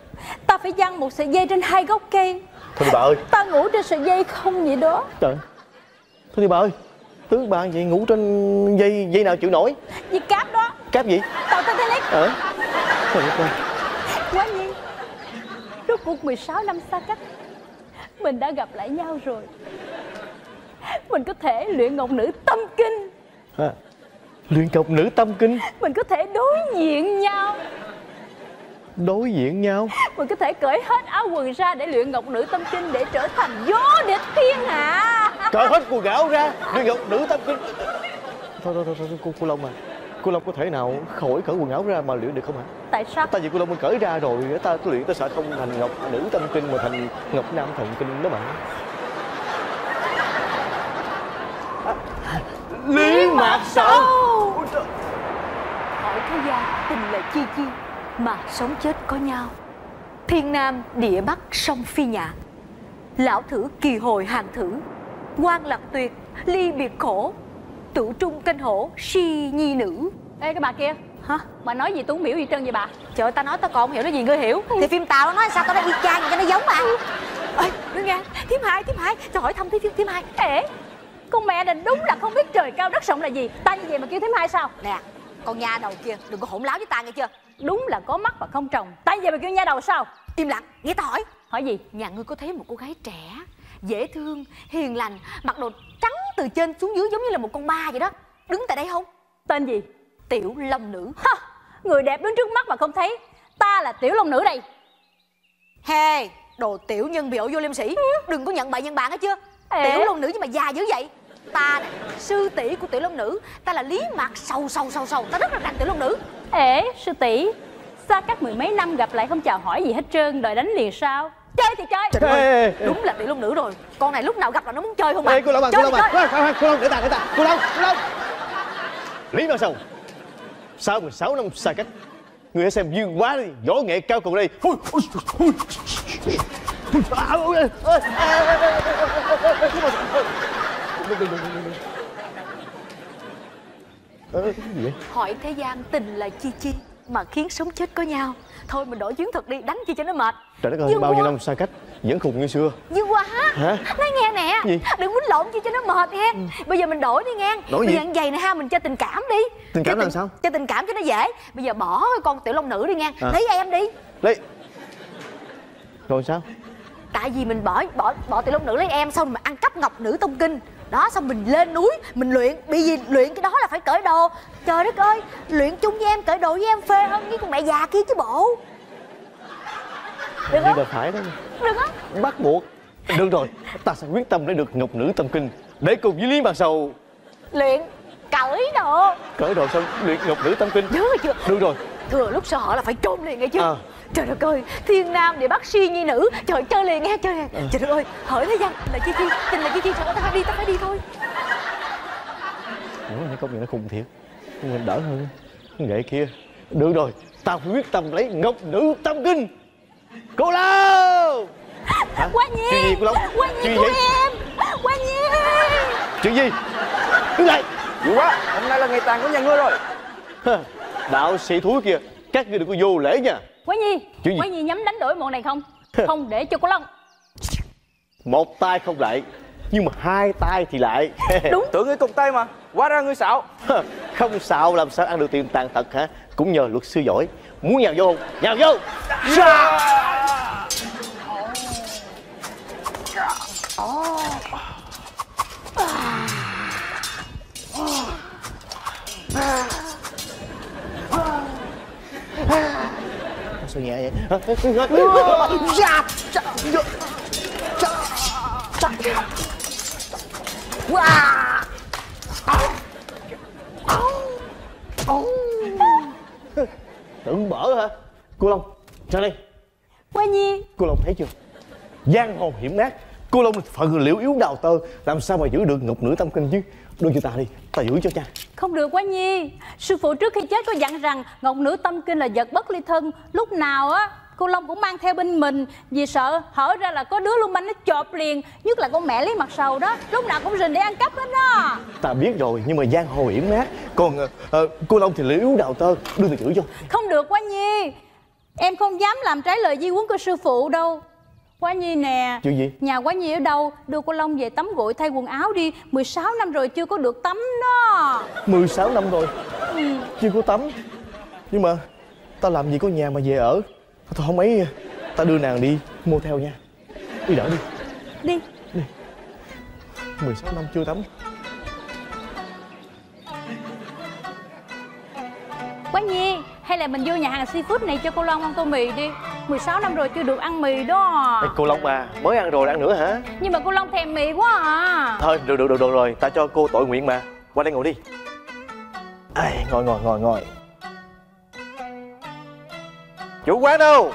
ta phải giăng một sợi dây trên hai gốc cây. Thôi bà ơi, ta ngủ trên sợi dây không vậy đó. Trời, thôi đi bà ơi, tướng bà vậy ngủ trên dây nào chịu nổi. Dây cáp đó. Cáp gì? Tàu Titanic. Ờ. Trời ơi. Quá nhiên, rốt cuộc 16 năm xa cách, mình đã gặp lại nhau rồi. Mình có thể luyện ngọc nữ tâm kinh. À, luyện ngọc nữ tâm kinh. Mình có thể đối diện nhau. Đối diện nhau. Mình có thể cởi hết áo quần ra để luyện ngọc nữ tâm kinh, để trở thành vô địch thiên hạ. Cởi hết quần áo ra luyện ngọc nữ tâm kinh. Thôi cô Long à, cô Long có thể nào khỏi cởi quần áo ra mà luyện được không hả? Tại sao? Tại vì cô Long mình cởi ra rồi, ta luyện ta sợ không thành ngọc nữ tâm kinh mà thành ngọc nam thần kinh đó mà. Liên mạc sầu. Hỏi thế gian tình là chi chi, mà sống chết có nhau. Thiên nam địa bắc sông phi nhạ, lão thử kỳ hồi hàng thử. Quan lạc tuyệt ly biệt khổ, tử trung kênh hổ si nhi nữ. Ê cái bà kia. Hả? Bà nói gì tôi không hiểu gì trơn vậy bà. Trời ơi, ta nói tao còn không hiểu, nó gì ngươi hiểu. Thì phim tao nó nói sao tao nói y chang cho nó giống bà. Ê đứa nghe, thím hai cho hỏi thăm thím hai. Ê con mẹ này đúng là không biết trời cao đất rộng là gì. Ta như vậy mà kêu thím hai sao? Nè con nha đầu kia, đừng có hỗn láo với ta nghe chưa. Đúng là có mắt và không trồng. Ta như vậy mà kêu nha đầu sao? Im lặng, nghe ta hỏi. Hỏi gì? Nhà ngươi có thấy một cô gái trẻ, dễ thương, hiền lành, mặc đồ trắng từ trên xuống dưới giống như là một con ba vậy đó, đứng tại đây không? Tên gì? Tiểu Long Nữ. Ha, người đẹp đứng trước mắt mà không thấy. Ta là Tiểu Long Nữ đây. Hey, đồ tiểu nhân bị ổ vô liêm sĩ. Đừng có nhận bậy nhân bạn hết chưa. Ê. Tiểu Long Nữ nhưng mà già dữ vậy. Ta nè, sư tỷ của Tiểu Long Nữ. Ta là Lý Mạc Sầu. Ta rất là rành Tiểu Long Nữ. Ê, sư tỷ, xa cách mười mấy năm gặp lại không chào hỏi gì hết trơn, đòi đánh liền sao? Chơi thì chơi. Trời ơi, đúng là Tiểu Long Nữ rồi. Con này lúc nào gặp là nó muốn chơi không bạn? Cô Long, cô Long, để ta. Cô Long. Lý Mạc Sầu, sau 16 năm xa cách, người hãy xem Dương Quá đi, võ nghệ cao cường đây. Hỏi thế gian tình là chi chi mà khiến sống chết có nhau. Thôi mình đổi chiến thuật đi, đánh chi cho nó mệt. Trời đất ơi, bao nhiêu năm xa cách vẫn khùng như xưa. Dương Hoa hả? Nói nghe nè. Gì? Đừng quýnh lộn chi cho nó mệt nghe. Bây giờ mình đổi đi nghe. Đổi gì? Bây giờ vậy nè ha, mình cho tình cảm đi. Tình cảm làm sao? Cho tình cảm cho nó dễ. Bây giờ bỏ con Tiểu Long Nữ đi nghe. Lấy em đi. Lấy. Rồi sao? Tại vì mình bỏ Tiểu Long Nữ lấy em, xong mà ăn cắp ngọc nữ tông kinh đó, xong mình lên núi mình luyện. Bị gì luyện cái đó là phải cởi đồ. Trời đất ơi, luyện chung với em, cởi đồ với em phê hơn với con mẹ già kia chứ bộ. Đừng có phải đó, đừng á, bắt buộc. Được rồi, ta sẽ quyết tâm để được ngọc nữ tâm kinh, để cùng với Lý Mạc Sầu luyện cởi đồ. Cởi đồ xong luyện ngọc nữ tâm kinh. Nhớ chưa? Được rồi, thừa lúc sợ họ là phải trốn liền nghe chứ. Trời đất ơi, thiên nam địa bắc si nhi nữ. Trời chơi liền nghe, chơi liền. Trời đất ơi, hỏi thế gian là chi chi, tình là chi chi. Trời ơi, ta phải đi thôi. Ủa, này công nhận nó khùng thiệt. Mình đỡ hơn nghệ kia. Được rồi, tao quyết tâm lấy ngọc nữ tâm kinh. Cô Long. Quá Nhi, Quá Nhi của em. Quá Nhi. Chuyện gì? Đứng lại. Vui quá, hôm nay là ngày tàn của nhà ngươi rồi. Đạo sĩ thúi kia, các ngươi đừng có vô lễ nha. Quái Nhi, Quái Nhi nhắm đánh đổi bọn này không? Không để cho cô Long. Một tay không lại, nhưng mà hai tay thì lại. Đúng. Tưởng ngươi cùng tay mà, hóa ra ngươi xạo. Không xạo làm sao ăn được tiềm tàng tật hả? Cũng nhờ luật sư giỏi muốn nhào vô, nhào vô. Sao nhẹ vậy? Tưởng bở hả? Cô Long, ra đây. Qua nhi. Cô Long thấy chưa? Giang hồ hiểm ác, cô Long phần liệu yếu đào tơ, làm sao mà giữ được ngục nữ tâm kinh chứ? Đưa cho ta đi, ta giữ cho cha. Không được Quá Nhi. Sư phụ trước khi chết có dặn rằng ngọc nữ tâm kinh là vật bất ly thân. Lúc nào á, cô Long cũng mang theo bên mình. Vì sợ hở ra là có đứa lưu manh nó chộp liền. Nhất là con mẹ Lý Mặt Sầu đó, lúc nào cũng rình để ăn cắp hết đó. Ta biết rồi, nhưng mà giang hồ hiểm ác. Còn cô Long thì liễu đào tơ, đưa từ chữ vô. Không được Quá Nhi. Em không dám làm trái lời di huấn của sư phụ đâu. Quá Nhi nè. Chuyện gì? Nhà Quá Nhi ở đâu? Đưa cô Long về tắm gội thay quần áo đi. 16 năm rồi chưa có được tắm đó. 16 năm rồi? Ừ. Chưa có tắm. Nhưng mà ta làm gì có nhà mà về ở. Thôi không ấy, ta đưa nàng đi mua theo nha. Đi đỡ đi. Đi. Đi. 16 năm chưa tắm. Quá Nhi, hay là mình vô nhà hàng seafood này cho cô Long ăn tô mì đi. 16 năm rồi chưa được ăn mì đó. Ê, cô Long à, mới ăn rồi ăn nữa hả? Nhưng mà cô Long thèm mì quá à. Thôi được rồi, ta cho cô tội nguyện mà. Qua đây ngồi đi. À, ngồi. Chủ quán đâu?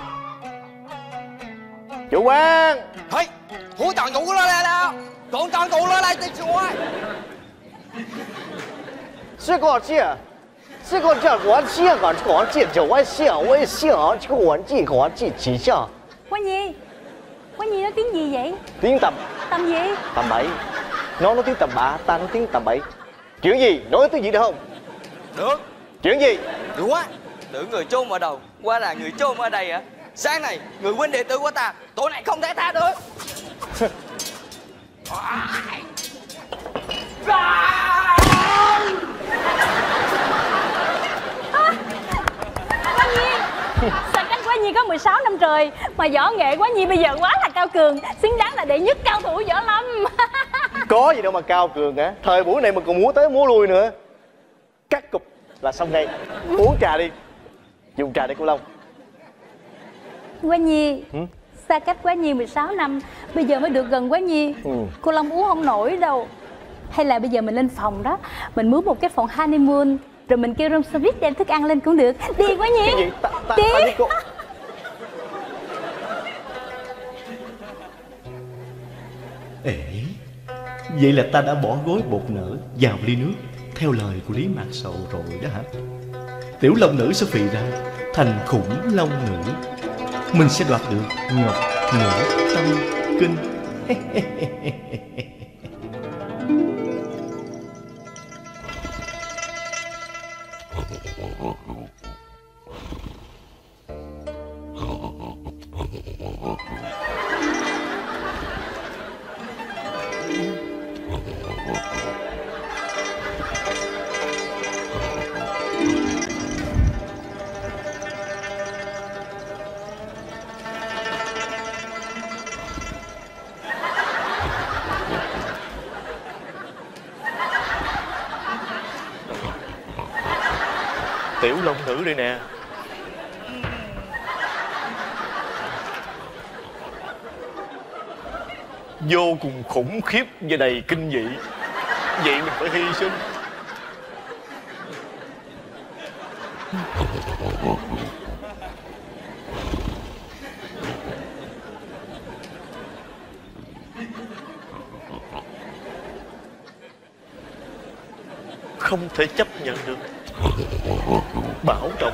Chủ quán. Thôi, hú toàn cụ nó lên đâu. Còn toàn cụ nó lên đi chủ ơi. Sư cô chưa? 这个叫国际，这个叫国际，九万线，我也线啊，这个文字国际旗下。 Quá Nhi nói tiếng gì vậy? Tiếng tầm. Tầm gì? Tầm bậy. Nó nói tiếng tầm bạ, ta nói tiếng tầm bậy. Chuyện gì? Nói tiếng gì được không? Được. Chuyện gì? Được quá. Tưởng người chôn ở đầu, qua là người chôn ở đây hả? Sáng này, người huynh đệ tử của ta, tối nay không thể tha được. Sàn cánh Quá Nhi có 16 năm trời mà võ nghệ Quá Nhi bây giờ quá là cao cường, xứng đáng là đệ nhất cao thủ võ lâm. Có gì đâu mà cao cường hả? Thời buổi này mà còn múa tới múa lui nữa. Cắt cục là xong ngay. Uống trà đi. Dùng trà để cô Long. Quá Nhi, xa cách Quá Nhi 16 năm, bây giờ mới được gần Quá Nhi. Cô Long uống không nổi đâu. Hay là bây giờ mình lên phòng đó, mình mướn một cái phòng honeymoon. Rồi mình kêu room service đem thức ăn lên cũng được. Đi Quá Nhi. Đi. Ê, vậy là ta đã bỏ gối bột nở vào ly nước theo lời của Lý Mạc Sầu rồi đó hả? Tiểu Long nữ sẽ phì ra thành khủng long nữ. Mình sẽ đoạt được ngọc nữ tâm kinh. Tiểu Long nữ đây nè. Vô cùng khủng khiếp và đầy kinh dị. Vậy mình phải hy sinh. Không thể chấp nhận được. Bảo trọng.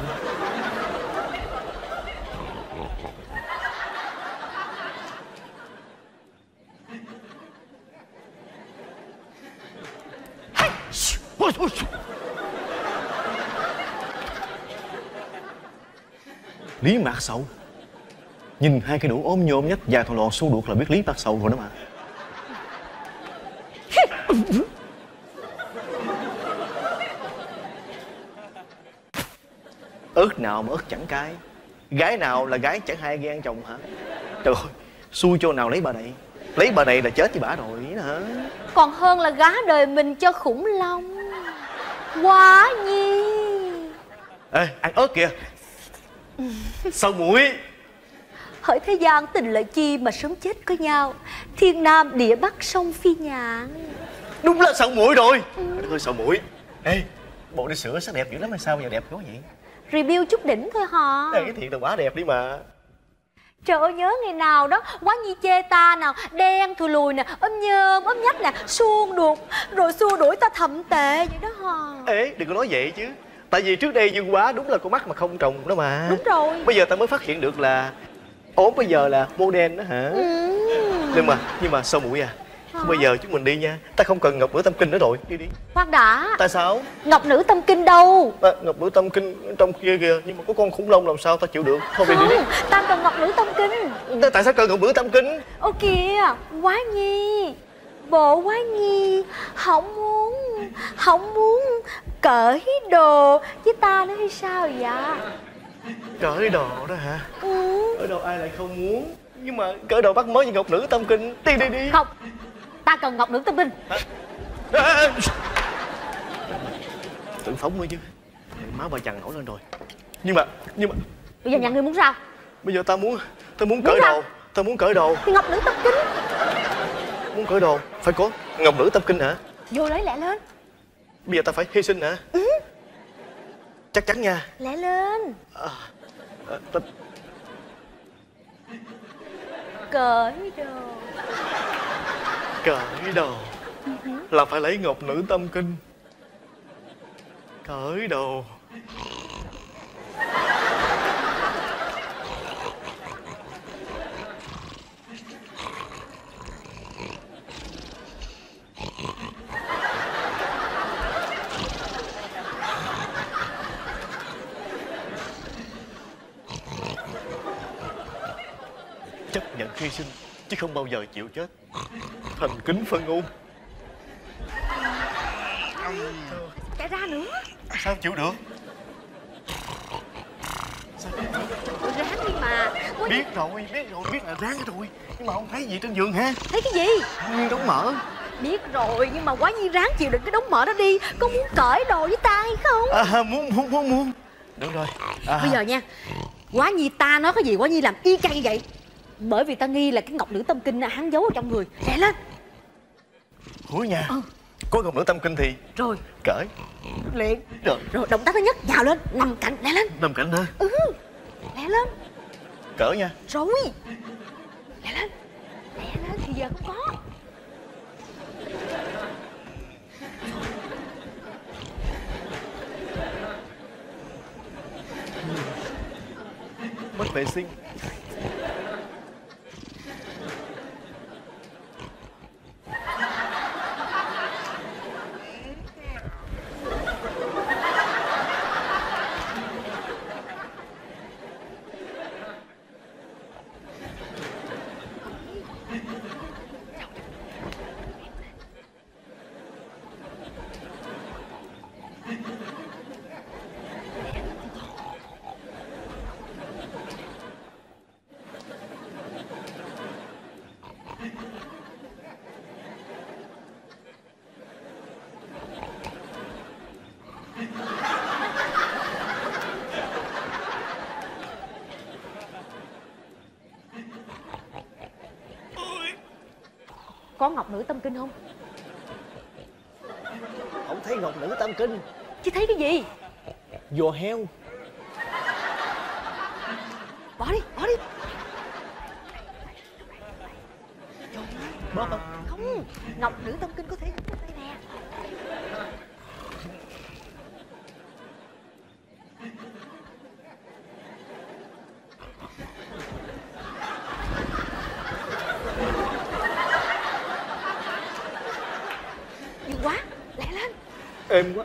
Lý Mạc Sầu. Nhìn hai cái đũa ôm nhôm nhách dài thòn lòn xô đuột là biết Lý Mạc Sầu rồi đó mà. Ớt nào mà ớt chẳng cái, gái nào là gái chẳng hay ghen chồng hả? Trời ơi, xui chỗ nào lấy bà này. Lấy bà này là chết với bà rồi hả? Còn hơn là gá đời mình cho khủng long. Quá nhi. Ê, ăn ớt kìa. Sao mũi. Hỡi thế gian tình lợi chi mà sớm chết có nhau. Thiên Nam địa Bắc sông Phi Nhạn. Đúng là sầu mũi rồi. Trời ơi, sầu mũi. Ê, bộ đi sửa sắc đẹp dữ lắm hay sao giờ đẹp quá vậy? Review chút đỉnh thôi hả? Đây cái thiệt là quá đẹp đi mà. Trời ơi, nhớ ngày nào đó Quá Nhi chê ta nào đen thùi lùi nè, ốm nhơm ốm nhách nè, suông đục rồi xua đuổi ta thậm tệ vậy đó hả? Ê, đừng có nói vậy chứ. Tại vì trước đây Dương Quá đúng là con mắt mà không trồng đó mà. Đúng rồi. Bây giờ ta mới phát hiện được là ốm bây giờ là model đó hả? Nhưng mà sầu mũi à? Bây giờ chúng mình đi nha. Ta không cần ngọc nữ tâm kinh nữa rồi. Đi đi. Khoan đã. Tại sao? Ngọc nữ tâm kinh đâu? À, ngọc nữ tâm kinh trong kia kìa. Nhưng mà có con khủng long làm sao ta chịu được. Thôi mình đi đi. Ta cần ngọc nữ tâm kinh. Tại sao cần ngọc nữ tâm kinh? Ô kìa, Quá Nhi. Bộ Quá Nhi không muốn cởi đồ với ta nữa hay sao vậy? Cởi đồ đó hả? Cởi đồ ai lại không muốn. Nhưng mà cởi đồ bắt mới với ngọc nữ tâm kinh. Đi đi đi. Không, ta cần ngọc nữ tâm kinh. Tự phóng thôi chứ. Má bà chằn nổi lên rồi. Nhưng mà bây giờ nhà ngươi muốn sao? Bây giờ ta muốn cởi đồ. Ta muốn cởi đồ thì ngọc nữ tâm kinh. Muốn cởi đồ phải có ngọc nữ tâm kinh hả? Vô lấy lẹ lên. Bây giờ ta phải hy sinh hả? Chắc chắn nha. Lẹ lên. Cởi đồ. Cởi đồ là phải lấy ngọc nữ tâm kinh. Cởi đồ. Chấp nhận hy sinh chứ không bao giờ chịu chết. Thành kính phân ôn. Chạy ra nữa. Sao chịu được? Sao? Ráng đi mà. Quá biết đi. Rồi, biết là ráng rồi. Nhưng mà không thấy gì trên giường ha? Thấy cái gì? Nguyên đống mỡ. Biết rồi, nhưng mà Quá Nhi ráng chịu đựng cái đống mỡ đó đi. Có muốn cởi đồ với ta hay không? À, muốn. Được rồi. Bây giờ nha, Quá Nhi ta nói cái gì Quá Nhi làm y chang vậy. Bởi vì ta nghi là cái ngọc nữ tâm kinh hắn giấu ở trong người. Lẹ lên. Hứa nha. Có ngọc nữ tâm kinh thì rồi cởi liền. Rồi động tác thứ nhất, nhào lên, nằm cạnh. Lẹ lên. Nằm cạnh hả? Lẹ lên. Cởi nha. Rồi. Lẹ lên. Lẹ lên thì giờ không có. Mất vệ sinh. Có ngọc nữ tâm kinh không? Không thấy ngọc nữ tâm kinh. Chứ thấy cái gì? Giò heo. Bỏ đi, bỏ đi. Bóp không? Không, ngọc nữ tâm kinh có thể dùng tay nè. Êm quá,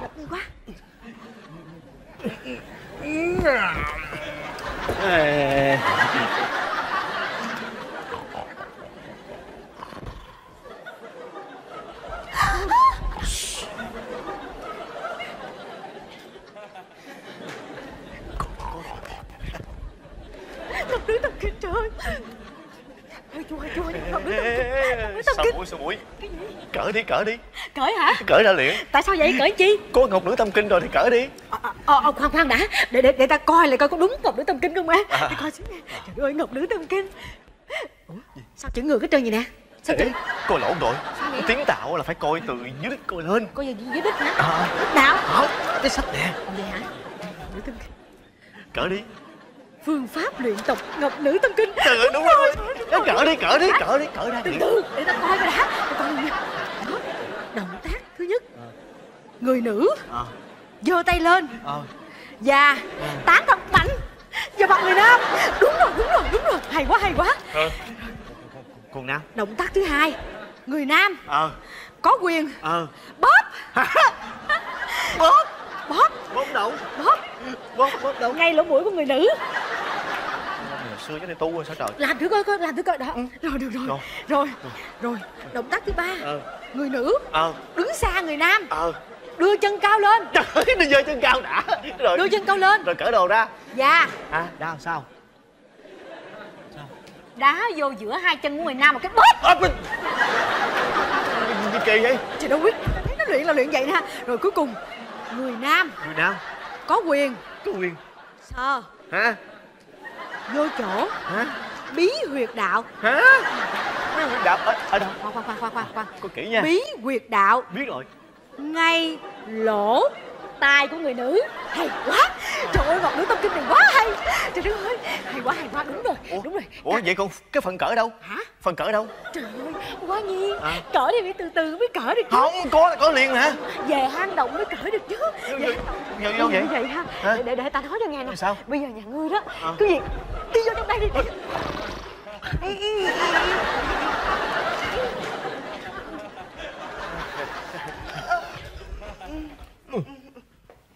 đập đi quá. Sao mũi cỡ đi cởi hả? Cởi ra liền. Tại sao vậy? Cởi chi? Có ngọc nữ tâm kinh rồi thì cởi đi. Khoan đã, để ta coi lại coi có đúng ngọc nữ tâm kinh không em. Để coi xíu nè. Trời ơi, ngọc nữ tâm kinh. Ủa, sao chữ ngược hết trơn vậy nè? Sao chữ? Coi lộn rồi. Tiếng tạo là phải coi từ dưới đít coi lên. Coi dưới đít hả? Đạo. Cái sách nè. Vậy hả? Nữ tâm kinh. Cởi đi. Phương pháp luyện tập ngọc nữ tâm kinh. Trời ơi, đúng rồi. Cỡ ra. Từ từ, để ta coi cái đã. Động tác thứ nhất, người nữ giơ tay lên và tán thật mạnh và bằng người nam. Đúng rồi, hay quá. Còn nam, động tác thứ hai, người nam có quyền bóp đầu ngay lỗ mũi của người nữ. Xưa chắc đi tu rồi sao trời. Làm thử coi đó. Rồi. Động tác thứ ba, người nữ đứng xa người nam, đưa chân cao lên. Trời ơi, đưa chân cao đã. Rồi đưa chân cao lên rồi cởi đồ ra. Dạ. Đá sao? Đá vô giữa hai chân của người nam một cái bóp. Gì kỳ vậy? Trời đâu biết. Nó luyện là luyện vậy ha. Rồi cuối cùng, người nam có quyền sờ hả? Vô chỗ hả? Bí huyệt đạo hả? Bí huyệt đạo ở đâu? Khoan, coi kỹ nha. Bí huyệt đạo, biết rồi, ngay lỗ tai của người nữ. Hay quá. Trời ơi, ngọc nữ tâm kinh này quá hay. Trời đất ơi, hay quá. Đúng rồi. Ủa vậy còn cái phần cỡ đâu hả? Phần cỡ đâu? Trời ơi, quá nhiên. Cỡ đi, từ từ mới cỡ được chứ. Không có liền hả? Về hang động mới cỡ được chứ. Vậy đâu vậy? Vậy ha. Để ta nói cho nghe nè. Sao? Bây giờ nhà ngươi đó, cứ gì đi vô trong đây đi.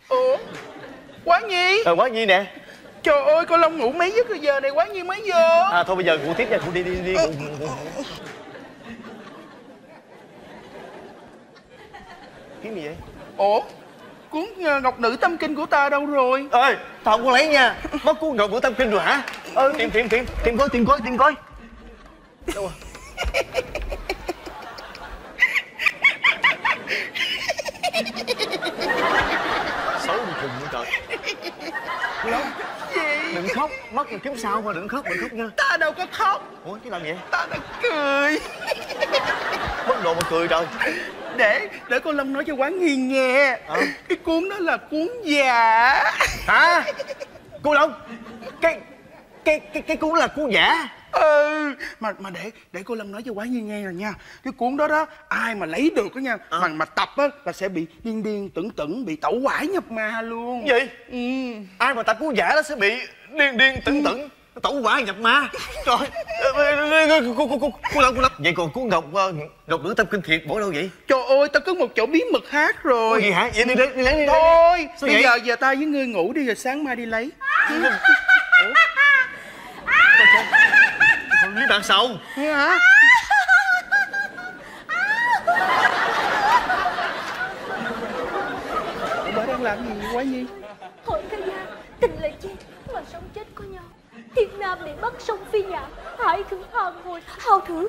Ủa? Quán Nhi. Quán Nhi nè. Trời ơi, con Long ngủ mấy giấc rồi, giờ này Quán Nhi mới vô. Thôi bây giờ ngủ tiếp nha, ngủ đi. Kiếm gì vậy? Ủa? Cuốn ngọc nữ tâm kinh của ta đâu rồi? Ê, tao không có lấy nha. Mất cuốn ngọc nữ tâm kinh rồi hả? Tìm coi. Đâu rồi? Xấu đi khùng nữa trời. Long, đừng khóc, mất rồi kiếm sao mà đừng khóc nha. Ta đâu có khóc. Ủa chứ làm vậy? Ta đang cười. Mất đồ mà cười trời. Để con Long nói cho Quán Nhi nghe. Cái cuốn đó là cuốn giả. Hả? Cô Long, cái cuốn là cuốn giả. Mà để cô Long nói cho Quán Nhi nghe rồi nha. Cái cuốn đó ai mà lấy được đó nha, mà tập á là sẽ bị điên tưởng bị tẩu hỏa nhập ma luôn. Gì? Ai mà tập cuốn giả đó sẽ bị điên tưởng tẩu hỏa nhập ma. Trời ơi, cô Long. Vậy còn cuốn ngọc nữ tâm kinh thiệt bỏ đâu vậy? Trời ơi, tao cứ một chỗ bí mật hát rồi. Cái gì hả? Vậy đi lấy đi. Thôi, bây giờ ta với ngươi ngủ đi rồi sáng mai đi lấy. Con lấy bạn sâu. Thế hả? Bà đang làm gì quá Nhi? Hội ca gia, tình là chết mà sống chết có nhau. Thiên Nam bị bắt sông phi nhạn, hải thử hàn hồi, hào thử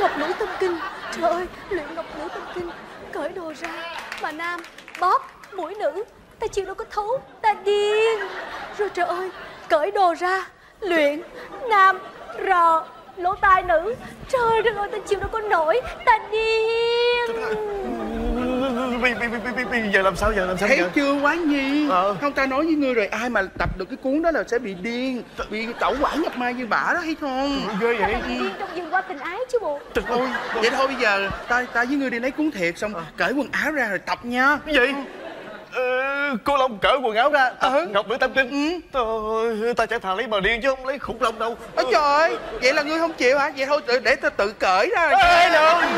ngọc nữ tâm kinh. Trời ơi, luyện ngọc nữ tâm kinh, cởi đồ ra mà nam bóp mũi nữ. Ta chịu đâu có thấu, ta điên rồi. Trời ơi, cởi đồ ra luyện nam rờ lỗ tai nữ. Trời đất ơi, ta chịu đâu có nổi, ta điên. Bây giờ làm sao thấy giờ? Chưa Quán Nhi, không ta nói với ngươi rồi, ai mà tập được cái cuốn đó là sẽ bị điên, bị tẩu hỏa nhập ma như bả đó, thấy không? Ghê vậy. Điên trong vườn hoa tình ái chứ bộ. Trời ơi, vậy thôi bây giờ ta với ngươi đi lấy cuốn thiệt, xong cởi quần áo ra rồi tập nha. Cái gì? Cô Long cởi quần áo ra ngọc nữ tâm kinh. Trời, ta chẳng thà lấy bà điên chứ không lấy khủng long đâu. Trời ơi, vậy là ngươi không chịu hả? Vậy thôi để ta tự cởi ra. Được.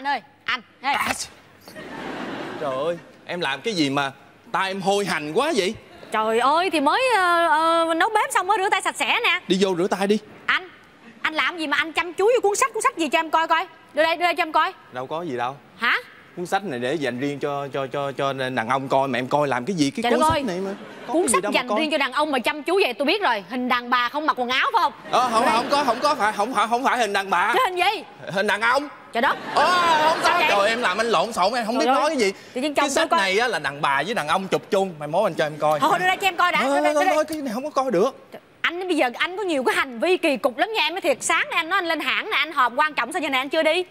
Anh ơi, anh hey. À, trời ơi, em làm cái gì mà tay em hôi hành quá vậy? Trời ơi, thì mới nấu bếp xong mới rửa tay sạch sẽ nè. Đi vô rửa tay đi. Anh làm gì mà anh chăm chú vô cuốn sách gì cho em coi coi. Đưa đây cho em coi. Đâu có gì đâu. Hả? Cuốn sách này để dành riêng cho đàn ông coi mà em coi làm cái gì cái trời cuốn sách ơi. Này mà. Có cuốn sách dành riêng cho đàn ông mà chăm chú vậy tôi biết rồi, hình đàn bà không mặc quần áo phải không? Không phải hình đàn bà. Chứ hình gì? Hình đàn ông. Trời đất. Không sao. Trời em làm anh lộn xộn em không biết nói cái gì. Cái sách này á là đàn bà với đàn ông chụp chung, mày mốt anh cho em coi. Thôi đưa đây cho em coi đã. Thôi cái này không có coi được. Anh bây giờ anh có nhiều cái hành vi kỳ cục lắm nha em, nói thiệt. Sáng nay anh nói anh lên hãng nè, anh họp quan trọng sao giờ này anh chưa đi?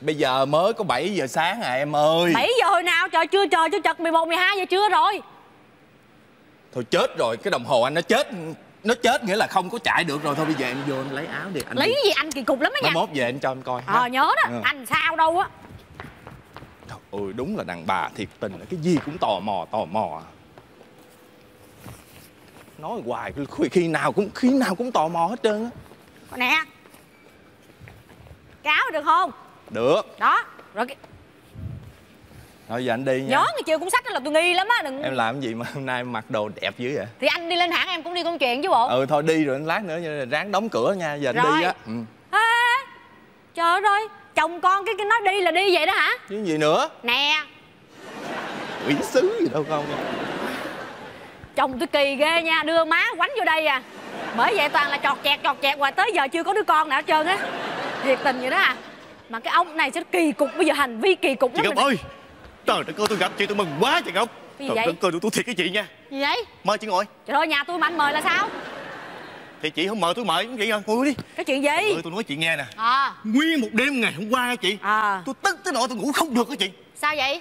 Bây giờ mới có 7 giờ sáng à em ơi. 7 giờ hồi nào trời, chưa trời chứ chật 11 12 giờ trưa rồi. Thôi chết rồi, cái đồng hồ anh nó chết nghĩa là không có chạy được rồi. Thôi bây giờ em vô em lấy áo đi anh. Lấy cái gì anh kỳ cục lắm á nha. Mốt về anh cho em coi. Nhớ đó, anh sao đâu á. Trời ơi, đúng là đàn bà thiệt tình là cái gì cũng tò mò. Nói hoài khi nào cũng tò mò hết trơn á. Nè, cái áo được không? Được. Đó, rồi cái... Thôi giờ anh đi nha. Nhớ ngày chiều cuốn sách đó là tôi nghi lắm á. Đừng... Em làm cái gì mà hôm nay em mặc đồ đẹp dữ vậy? Thì anh đi lên hãng em cũng đi công chuyện chứ bộ. Ừ thôi đi rồi lát nữa ráng đóng cửa nha. Giờ anh đi á. Trời ơi, chồng con cái nói đi là đi vậy đó hả? Chứ gì nữa. Nè, quỷ sứ gì đâu không. Chồng tôi kỳ ghê nha, đưa má quánh vô đây à. Bởi vậy toàn là chọt chẹt hoài, tới giờ chưa có đứa con nào hết trơn á. Thiệt tình vậy đó à. Mà cái ông này sẽ kỳ cục, bây giờ hành vi kỳ cục lắm. Chị Ngọc ơi, trời đất ơi tôi gặp chị tôi mừng quá chị Ngọc. Trời đất ơi tôi thiệt cái chị nha. Gì vậy? Mời chị ngồi. Trời ơi nhà tôi mà anh mời là sao? Thì chị không mời tôi mời cũng vậy thôi, ngồi đi. Cái chuyện gì? Trời ơi tôi nói chị nghe nè. Nguyên một đêm ngày hôm qua chị. Tôi tức tới nỗi tôi ngủ không được á chị. Sao vậy?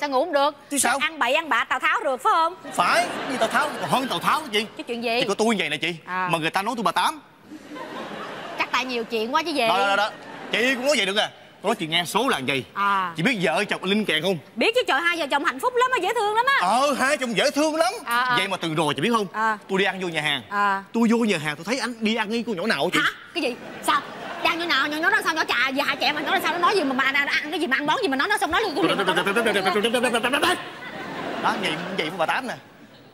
Sao ngủ không được? Chứ sao? Ăn bậy ăn bạ Tào Tháo được phải không? Không phải, như Tào Tháo còn hơn Tào Tháo chị. Chứ chuyện gì? Thì có tôi vậy nè chị. Mà người ta nói tôi bà Tám. Chắc tại nhiều chuyện quá chứ gì. Đó. Chị cũng nói vậy được à? Tôi nói chị nghe số là gì? Chị biết vợ chồng Linh Kèn không? Biết chứ trời, hai vợ chồng hạnh phúc lắm á, dễ thương lắm á. Hai chồng dễ thương lắm. Vậy mà từ rồi chị biết không? Tôi đi ăn vô nhà hàng. Tôi vô nhà hàng tôi thấy anh đi ăn với cô nhỏ nào chị? Hả? Cái gì? Sao? Đang như nào, nó sao nó trà giờ hai chị em mà nó sao nó nói gì mà ăn cái gì mà ăn món gì mà nó xong nói luôn cái gì. Đó vậy bà Tám nè.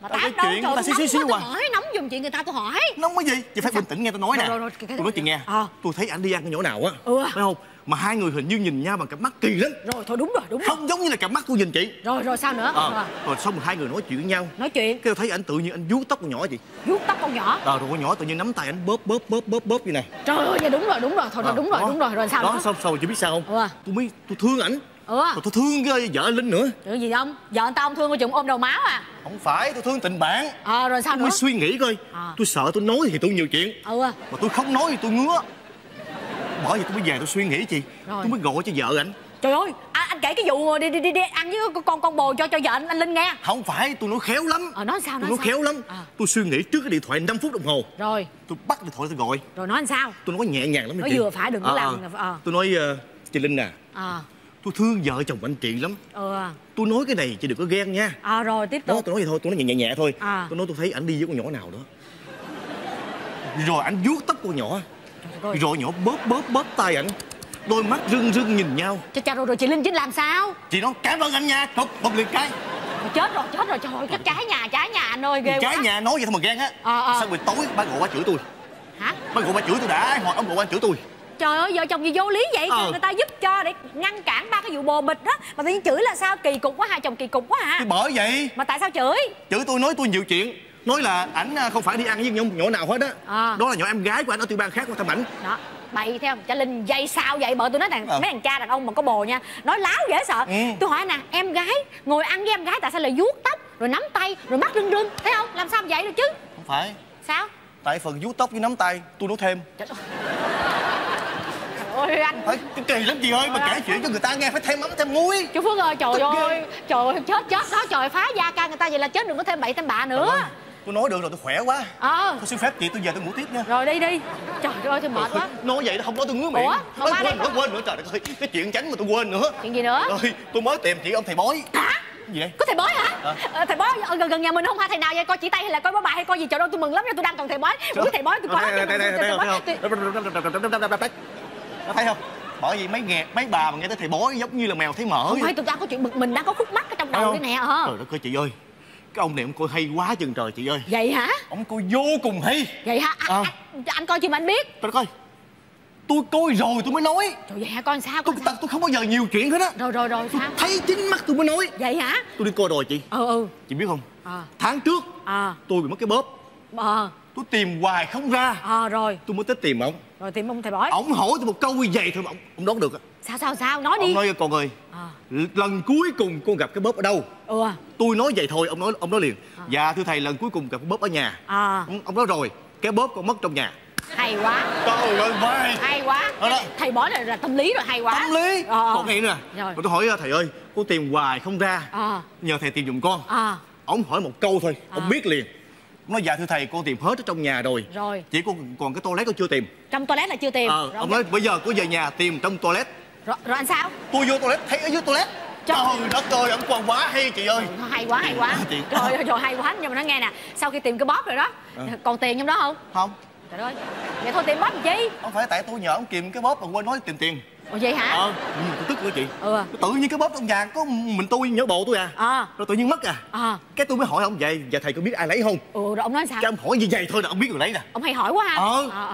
Bà Tám đâu chuyện ta xíu qua. Hỏi nóng dùm chuyện người ta tôi hỏi. Nóng cái gì? Chị phải bình tĩnh nghe tôi nói nè. Tôi nói chị nghe. Tôi thấy anh đi ăn cái nhỏ nào á. Phải không? Mà hai người hình như nhìn nhau bằng cặp mắt kỳ lắm. Rồi thôi đúng rồi. Không giống như là cặp mắt tôi nhìn chị. Rồi sao nữa? Rồi xong rồi hai người nói chuyện với nhau. Nói chuyện. Cái tôi thấy anh tự nhiên anh vuốt tóc con nhỏ chị. Vuốt tóc con nhỏ. Rồi con nhỏ tự nhiên nắm tay anh bóp như này. Trời ơi vậy đúng rồi. Thôi đúng rồi. Rồi sao đó? Xong chị biết sao không? Tôi thương ảnh. Rồi tôi thương cái vợ Linh nữa. Chuyện gì không? Vợ anh ta không thương coi chừng ôm đầu máu à? Không phải, tôi thương tình bạn. Rồi sao nữa? Tôi suy nghĩ coi. Tôi sợ tôi nói thì tôi nhiều chuyện. Mà tôi không nói thì tôi ngứa. Bởi vì tôi mới về tôi suy nghĩ chị. Rồi. Tôi mới gọi cho vợ ảnh. Trời ơi, anh kể cái vụ đi ăn với con bồ cho vợ anh Linh nghe. Không phải, tôi nói khéo lắm. Nói sao? Tôi nói khéo lắm. Tôi suy nghĩ trước cái điện thoại 5 phút đồng hồ. Rồi. Tôi bắt điện thoại tôi gọi. Rồi nói làm sao? Tôi nói nhẹ nhàng lắm. Nói vừa phải đừng có làm. Tôi nói chị Linh nè. Tôi thương vợ chồng anh chị lắm. Tôi nói cái này chị đừng có ghen nha. Rồi tiếp tục. Đó, tôi nói vậy thôi, tôi nói nhẹ thôi. Tôi nói tôi thấy anh đi với con nhỏ nào đó. Rồi anh vuốt tóc con nhỏ. Rồi nhỏ bóp tay ảnh. Đôi mắt rưng nhìn nhau. Trời rồi chị Linh chính làm sao? Chị nói cảm ơn anh nha. Bụp liền cái. Chết rồi trời ơi, trái nhà anh ơi ghê quá. Trái nhà nói vậy thôi mà ghen á. Sao buổi tối ba gọi ba chửi tôi. Hả? Ba gọi ba chửi tôi đã, hoặc ông gọi ba chửi tôi. Trời ơi vợ chồng gì vô lý vậy. Người ta giúp cho để ngăn cản ba cái vụ bồ bịch đó mà tự nhiên chửi là sao? Kỳ cục quá, hai chồng kỳ cục quá hả? Thì bởi vậy. Mà tại sao chửi? Chửi tôi nói tôi nhiều chuyện. Nói là ảnh không phải đi ăn với nhỏ nào hết á. Đó là nhỏ em gái của anh ở tiểu bang khác qua thăm ảnh. Đó, bậy theo cho Linh dây sao vậy? Bởi tôi nói rằng mấy thằng cha đàn ông mà có bồ nha, nói láo dễ sợ. Tôi hỏi nè, em gái ngồi ăn với em gái tại sao lại vuốt tóc, rồi nắm tay, rồi mắt rưng, thấy không? Làm sao vậy được chứ? Không phải. Sao? Tại phần vuốt tóc với nắm tay tôi nói thêm. Trời ơi anh kỳ lắm chị ơi, mà kể chuyện cho người ta nghe phải thêm mắm thêm muối. Chú Phước ơi, trời ơi chết đó, trời phá da ca người ta vậy là chết, đừng có thêm bậy thêm bạ nữa. Tôi nói được rồi, tôi khỏe quá. Tôi xin phép chị, tôi về tôi ngủ tiếp nha. Rồi đi. Trời ơi, tôi mệt quá. Nói vậy nó không nói tôi ngứa miệng. Quên nữa, trời ơi. Cái chuyện tránh mà tôi quên nữa. Chuyện gì nữa? Tôi mới tìm chị ông thầy bói. Hả? Gì vậy? Có thầy bói hả? Thầy bói gần nhà mình không hả? Thầy nào vậy? Coi chỉ tay hay là coi bói bài hay coi gì? Trời ơi, tôi mừng lắm nha, tôi đang cần thầy bói. Thầy bói tôi coi. Thấy không? Bởi vì mấy bà mà nghe tới thầy bói giống như là mèo thấy mỡ. Không phải, tụi ta có chuyện bực mình, đang có khúc mắc ở trong đầu đây nè. Trời đất ơi chị ơi, cái ông này ông coi hay quá chừng trời chị ơi. Vậy hả? Ông coi vô cùng hay. Vậy hả? Anh coi gì mà anh biết? Tôi coi, tôi coi rồi tôi mới nói. Trời, vậy hả? Coi sao? Tôi không bao giờ nhiều chuyện hết á. Rồi sao? Thấy chính mắt tôi mới nói. Vậy hả? Tôi đi coi rồi chị. Chị biết không? Tháng trước tôi bị mất cái bóp. Tôi tìm hoài không ra. Rồi tôi mới tới tìm ông. Rồi tìm ông thầy bói. Ông hỏi tôi một câu như vậy thôi mà ông đoán được. Sao nói đi. Ông nói con ơi, lần cuối cùng con gặp cái bóp ở đâu? Tôi nói vậy thôi, ông nói liền. Dạ thưa thầy, lần cuối cùng gặp cái bóp ở nhà. Ông nói rồi, cái bóp con mất trong nhà. Hay quá. Trời ơi vãi. Hay quá. Thầy bói này là tâm lý rồi, hay quá. Tâm lý. Còn này nè. Rồi tôi hỏi thầy ơi, con tìm hoài không ra. Nhờ thầy tìm giùm con. Ông hỏi một câu thôi, ông biết liền. Nói dạ thưa thầy, con tìm hết ở trong nhà rồi. Rồi. Chỉ còn cái toilet con chưa tìm. Trong toilet là chưa tìm. Ông nói bây giờ cứ về nhà tìm trong toilet. Rồi anh sao? Tôi vô toilet thấy ở dưới toilet. Trời đất ơi, ông còn quá hay chị ơi. Hay quá. Trời ơi, hay quá. Nhưng mà nó nghe nè, sau khi tìm cái bóp rồi đó, còn tiền trong đó không? Không. Trời ơi, vậy thôi tìm bóp làm chi? Không phải, tại tôi nhờ ông kìm cái bóp mà quên nói tìm tiền. Ủa vậy hả? Tôi tức quá chị. Tự nhiên cái bóp trong nhà có mình tôi nhớ bộ tôi rồi tự nhiên mất cái tôi mới hỏi ông vậy, dạ thầy có biết ai lấy không? Rồi ông nói sao? Cái ông hỏi như vậy thôi là ông biết người lấy nè. Ông hay hỏi quá ha.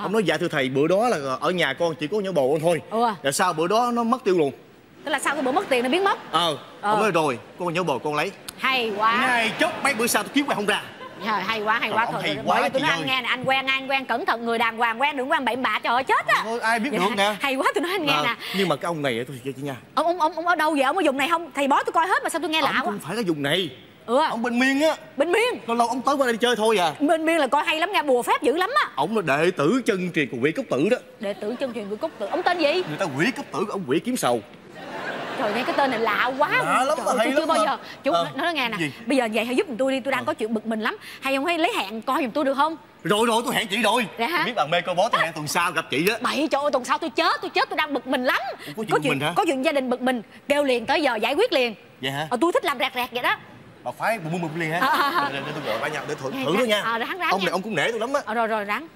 Ông nói dạ thưa thầy, bữa đó là ở nhà con chỉ có nhớ bộ thôi. Dạ sao bữa đó nó mất tiêu luôn. Tức là sau cái bữa mất tiền nó biến mất. Ông nói rồi, con nhớ bộ con lấy. Hay quá. Ngày chốt mấy bữa sau tôi kiếm hoài không ra. Hay quá. Trời ơi, tụi nó ăn nghe nè, anh quen cẩn thận, người đàng hoàng quen đừng quen bậy bạ, trời ơi chết á. Ai biết được nè. Hay quá, tụi nó anh nghe nè. Nhưng mà cái ông này tôi thiệt chị nha. Ông ở đâu vậy? Ông ở vùng này không? Thầy bói tôi coi hết mà sao tôi nghe lạ quá. Không phải là vùng này. Ông bên Miên á. Bên Miên. Lâu lâu ông tới qua đây chơi thôi à. Bên Miên là coi hay lắm nha, bùa phép dữ lắm á. Ông là đệ tử chân truyền của Quỷ Cốc Tử đó. Đệ tử chân truyền của Cốc Tử. Ông tên gì? Người ta Quỷ Cốc Tử, ông Quỷ Kiếm Sầu. Trời ơi, cái tên này lạ quá. Tôi chưa bao giờ. Chú nói nghe nè. Bây giờ vậy hãy giúp tôi đi, tôi đang có chuyện bực mình lắm. Hay không hay lấy hẹn coi giùm tôi được không? Rồi tôi hẹn chị rồi. Biết bạn mê coi bó, tôi hẹn tuần sau gặp chị đó. Bậy, trời ơi tuần sau tôi chết, tôi đang bực mình lắm. Có chuyện gia đình bực mình, kêu liền tới giờ giải quyết liền. Vậy hả? Tôi thích làm rẹt vậy đó. Bà phải bụng liền ha. Để tôi gọi ba nhập để thử nữa nha. Ông này ông cũng nể tôi lắm á. Rồi ráng.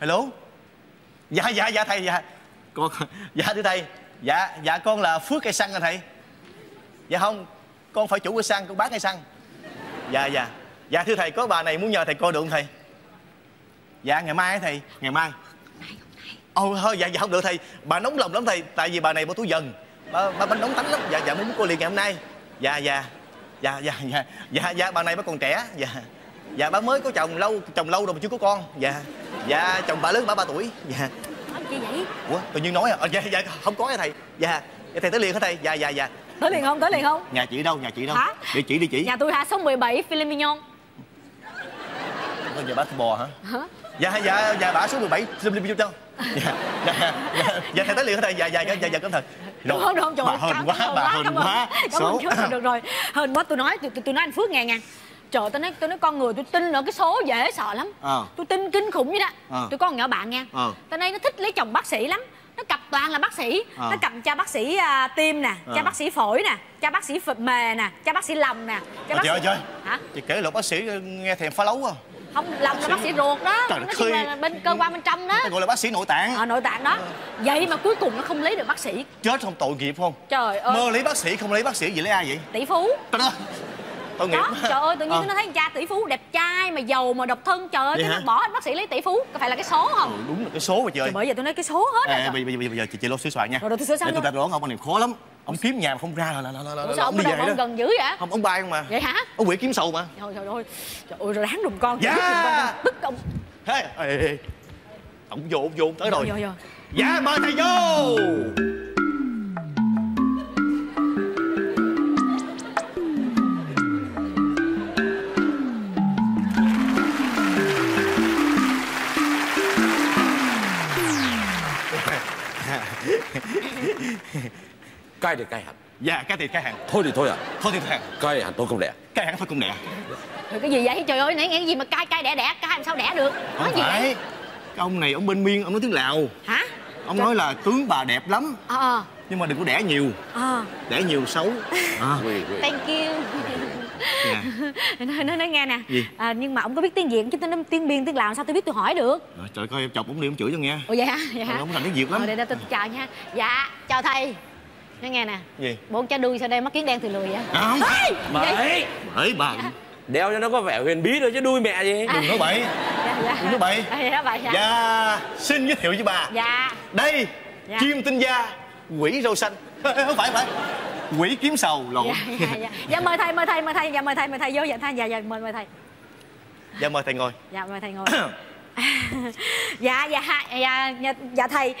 Hello. Dạ thầy, dạ. Con dạ thưa thầy. Dạ con là Phước cây xăng anh thầy. Dạ không, con phải chủ cây xăng, con bán cây xăng. Dạ thưa thầy, có bà này muốn nhờ thầy coi được không thầy? Dạ ngày mai thầy, ngày mai. Hôm nay. Thôi dạ không được thầy, bà nóng lòng lắm thầy, tại vì bà này bỏ túi dần. Bà nóng tánh lắm, dạ muốn coi liền ngày hôm nay. Dạ bà này bà còn trẻ, dạ bà mới có chồng lâu rồi mà chưa có con. Dạ chồng bà lớn bà 3 tuổi. Dạ. Gì vậy? Ủa, tự nhiên nói à? Dạ không có hả thầy? Dạ thầy tới liền hả thầy? Dạ. Tới liền không? Nhà chị đâu? Hả? Địa chỉ . Nhà tôi hả? Số 17 Philippines Mignon. Thôi giờ bả thua bò hả? Dạ bả số 17 Philippines Mignon đâu? Dạ thầy tới liền hả thầy? Dạ cảm ơn thầy. Rồi bà hên quá, Số được rồi. Hên quá, tôi nói anh Phước nghe nha. Trời, tôi nói con người tôi tin ở cái số dễ sợ lắm. Tôi tin kinh khủng vậy đó. Tôi có một nhỏ bạn nha. Tao nay nó thích lấy chồng bác sĩ lắm. Nó cặp toàn là bác sĩ. Nó cặp cha bác sĩ tim nè, cha bác sĩ phổi nè, cha bác sĩ mề nè, cha bác sĩ lòng nè. Trời ơi. Hả? Chị kể là bác sĩ nghe thèm phá lấu à. Không, lòng là bác sĩ ruột đó. Trời, nó chỉ là bên cơ quan bên trong đó. Người ta gọi là bác sĩ nội tạng. Nội tạng đó. Vậy mà cuối cùng nó không lấy được bác sĩ. Chết không, tội nghiệp không? Trời ơi. Mơ lấy bác sĩ, không lấy bác sĩ, vậy lấy ai vậy? Tỷ phú. Đó, trời ơi tự nhiên nó thấy con cha tỷ phú đẹp trai mà giàu mà độc thân, trời ơi nó bỏ anh bác sĩ lấy tỷ phú, có phải là cái số không? Đúng là cái số mà trời. Bởi giờ tôi nói cái số hết rồi. Bây giờ chị lo sửa soạn nha. Rồi tôi sửa soạn. Tôi đặt đoán ông này khó lắm. Ông kiếm nhà mà không ra là sao ông đi về đó. Ông gần dữ vậy? Không, ông bay không mà. Vậy hả? Ông Quỷ Kiếm Sầu mà. Trời ơi. Trời ơi rồi ráng dùm con. Dạ. Tức ông. Ê. Ông vô tới rồi. Dạ mời thầy vô. Cay thì cay hẳn. Dạ cay thì cay hẳn. Thôi thì thôi. Cay hẳn tôi không đẻ. Cay hẳn tôi không đẻ. Rồi cái gì vậy? Trời ơi nãy nghe cái gì mà cay đẻ, cay làm sao đẻ được? Nói gì vậy? Cái ông này ông bên Miên, ông nói tiếng Lào. Hả? Ông nói là tướng bà đẹp lắm. Nhưng mà đừng có đẻ nhiều. Đẻ nhiều xấu. Thank you. Dạ. Nói nghe nè. À, nhưng mà ông có biết tiếng Việt chứ, tiếng Biên tiếng Lào sao tôi biết tôi hỏi được. Rồi, trời coi em chọc ông đi, ông chửi cho nghe. Ủa vậy hả? Dạ. Ông thành tiếng Việt lắm. Để đây tôi chào nha. Dạ, chào thầy. Nói nghe nè. Gì? Bộ cha đuôi sao đây mắt kiến đen thì lười vậy? Không. Bậy. Bậy bậy. Đeo cho nó có vẻ huyền bí thôi chứ đuôi mẹ gì. Đừng nói bậy. Đừng nói bậy. Dạ. Xin giới thiệu với bà. Dạ. Đây. Chim tinh da, quỷ râu xanh. Không phải, phải. Quỷ kiếm sầu lộn. Dạ mời thầy, mời thầy. Dạ mời thầy vô. Dạ thầy, dạ mời thầy. Dạ mời thầy ngồi. Dạ mời thầy ngồi. Dạ thầy,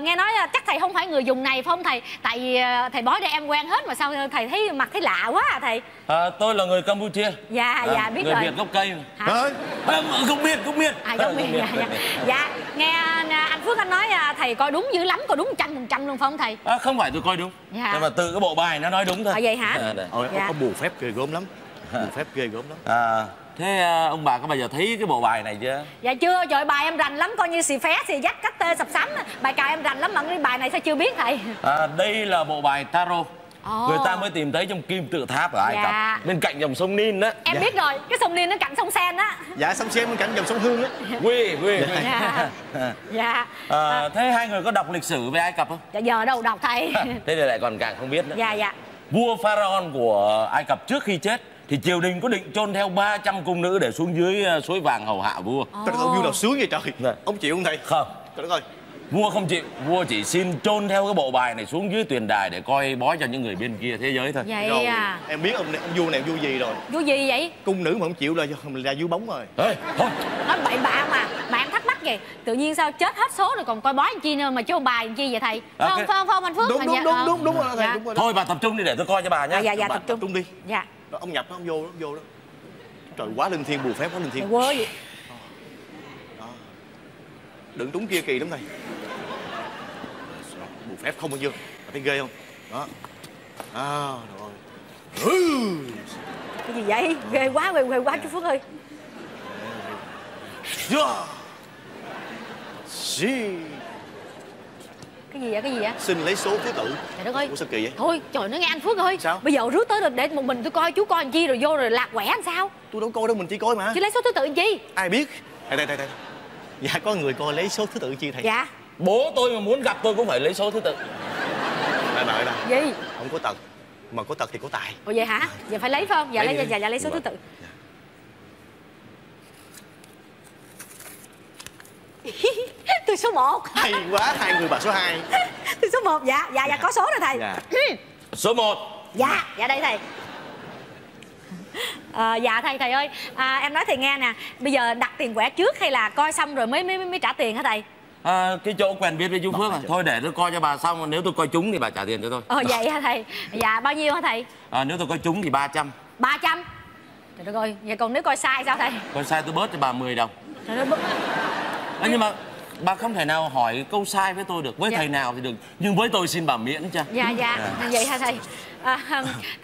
nghe nói chắc thầy không phải người dùng này phải không thầy? Tại vì thầy bói đây em quen hết mà sao thầy thấy mặt thấy lạ quá à thầy? À, tôi là người Campuchia. Dạ, dạ biết người rồi. Người Việt gốc cây mà. Hả? Gốc Miên. À gốc Miên, dạ. Nghe anh Phước anh nói thầy coi đúng dữ lắm, coi đúng 100% luôn phải không thầy? À, không phải tôi coi đúng, nhưng mà từ cái bộ bài nó nói đúng thôi. À vậy hả? Ôi, có bù phép ghê gớm lắm. À. Thế ông bà có bao giờ thấy cái bộ bài này chưa? Dạ chưa, trời bài em rành lắm, coi như xì phé, xì dắt, cách tê, sập sắm. Bài cào em rành lắm mà cái bài này sao chưa biết thầy? À, đây là bộ bài tarot. Oh. Người ta mới tìm thấy trong kim tự tháp ở Ai Cập. Dạ. Bên cạnh dòng sông Nin đó. Em biết rồi, cái sông Nin nó cạnh sông Sen đó. Dạ, sông Sen bên cạnh dòng sông Hương đó. Dạ. Thế hai người có đọc lịch sử về Ai Cập không? Dạ giờ đâu đọc thầy. Thế thì lại còn càng không biết nữa. Dạ dạ. Vua Pharaoh của Ai Cập trước khi chết thì triều đình có định chôn theo 300 cung nữ để xuống dưới suối vàng hầu hạ vua. Trời ơi, vua nào sướng vậy trời. Ông chịu không thầy? Không. Trời ơi. Vua không chịu, vua chỉ xin chôn theo cái bộ bài này xuống dưới tuyền đài để coi bói cho những người bên kia thế giới thôi. Vậy rồi, à. Em biết ông vua này vua gì rồi. Vua gì vậy? Cung nữ mà không chịu là vua bóng rồi. Ê, thôi. Nói bậy bạ mà em thắc mắc vậy. Tự nhiên sao chết hết số rồi còn coi bói làm chi nữa mà chôn bài làm chi vậy thầy? À, không, không anh Phước. Đúng rồi thầy, đúng rồi. Thôi bà tập trung đi để tôi coi cho bà nha. Dạ tập trung đi. Dạ. Ông nhập nó không vô, vô đó. Trời quá linh thiêng, bùa phép quá linh thiêng. Quơ vậy. Đó. Đừng trúng kia kỳ lắm thầy. Bùa phép không bao nhiêu. Thấy ghê không? Đó. À, rồi. Cái gì vậy? Ghê quá, ghê quá chú Phước ơi. Cái gì vậy? Xin lấy số thứ tự. Trời đất ơi. Ủa sao kỳ vậy? Thôi trời nó nghe anh Phước ơi. Sao? Bây giờ rước tới để một mình tôi coi chú coi làm chi rồi vô rồi lạc quẻ làm sao? Tôi đâu coi đâu, mình chỉ coi mà. Chứ lấy số thứ tự làm chi? Ai biết. Thầy. Dạ có người coi lấy số thứ tự chi thầy? Dạ. Bố tôi mà muốn gặp tôi cũng phải lấy số thứ tự. Đợi đâu. Gì? Không có tật. Mà có tật thì có tài. Ủa vậy hả? Vậy phải lấy phải không? Dạ lấy số thứ tự. Tôi số 1. Hay quá, hai người bà số 2. Tôi số 1, dạ có số rồi thầy. Số 1. Dạ đây thầy. Dạ thầy ơi, em nói thầy nghe nè, bây giờ đặt tiền quẻ trước hay là coi xong rồi mới trả tiền hả thầy? Cái chỗ quen biết với chú Phước à? Thôi để tôi coi cho bà xong, nếu tôi coi trúng thì bà trả tiền cho tôi. Vậy hả thầy? Dạ bao nhiêu hả thầy? Nếu tôi coi trúng thì 300. 300? Trời đất ơi, vậy còn nếu coi sai sao thầy? Coi sai tôi bớt cho bà 10 đồng. Trời đất ơi. Nhưng mà bà không thể nào hỏi câu sai với tôi được. Với thầy nào thì được, nhưng với tôi xin bà miễn cho. Vậy hả thầy?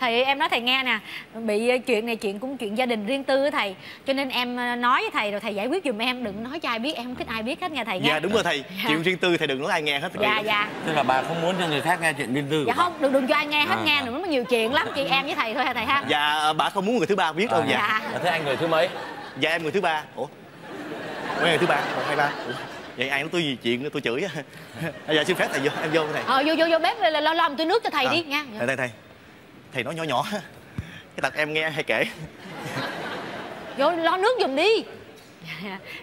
Thầy em nói thầy nghe nè, bị chuyện này chuyện gia đình riêng tư á thầy, cho nên em nói với thầy rồi thầy giải quyết giùm em, đừng nói cho ai biết, em không thích ai biết hết nghe thầy nghe. Dạ đúng rồi thầy. Chuyện riêng tư thầy đừng nói ai nghe hết. Tức là bà không muốn cho người khác nghe chuyện riêng tư. Dạ không, đừng cho ai nghe hết nghe, đừng nói nhiều chuyện lắm, chị em với thầy thôi hả thầy ha? Dạ bà không muốn người thứ ba biết đâu. Thế anh người thứ mấy? Dạ em người thứ ba. Người thứ ba, còn 23. Vậy ai nói tôi gì chuyện nữa tôi chửi. Giờ xin phép thầy vô, em vô thầy. Vô bếp lo làm tôi nước cho thầy đi nha. Thầy nói nhỏ. Cái tật em nghe hay kể. Vô lo nước giùm đi.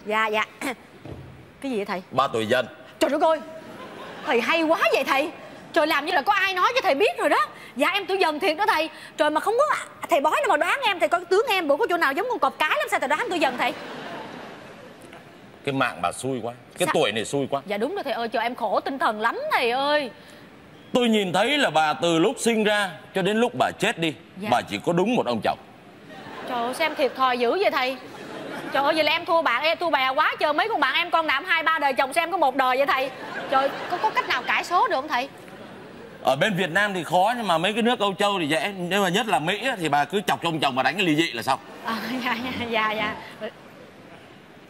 Dạ. Cái gì vậy thầy? 3 tuổi dân. Trời đất ơi. Thầy hay quá vậy thầy. Trời làm như là có ai nói cho thầy biết rồi đó. Dạ em tuổi dần thiệt đó thầy. Trời mà không có thầy bói nào mà đoán em, thầy coi tướng em bộ có chỗ nào giống con cọp cái lắm sao thầy đoán tuổi dần thầy? Cái mạng bà xui quá. Cái tuổi này xui quá. Dạ đúng rồi thầy ơi, trời em khổ tinh thần lắm thầy ơi. Tôi nhìn thấy là bà từ lúc sinh ra cho đến lúc bà chết đi, bà chỉ có đúng một ông chồng. Trời ơi sao em thiệt thòi dữ vậy thầy. Trời ơi vậy là em thua bạn em thua bè quá. Trời mấy con bạn em con nạm 2-3 đời chồng, xem có một đời vậy thầy. Trời có cách nào cải số được không thầy? Ở bên Việt Nam thì khó, nhưng mà mấy cái nước Âu Châu thì dễ. Nhưng mà nhất là Mỹ thì bà cứ chọc cho ông chồng bà đánh cái ly dị là xong.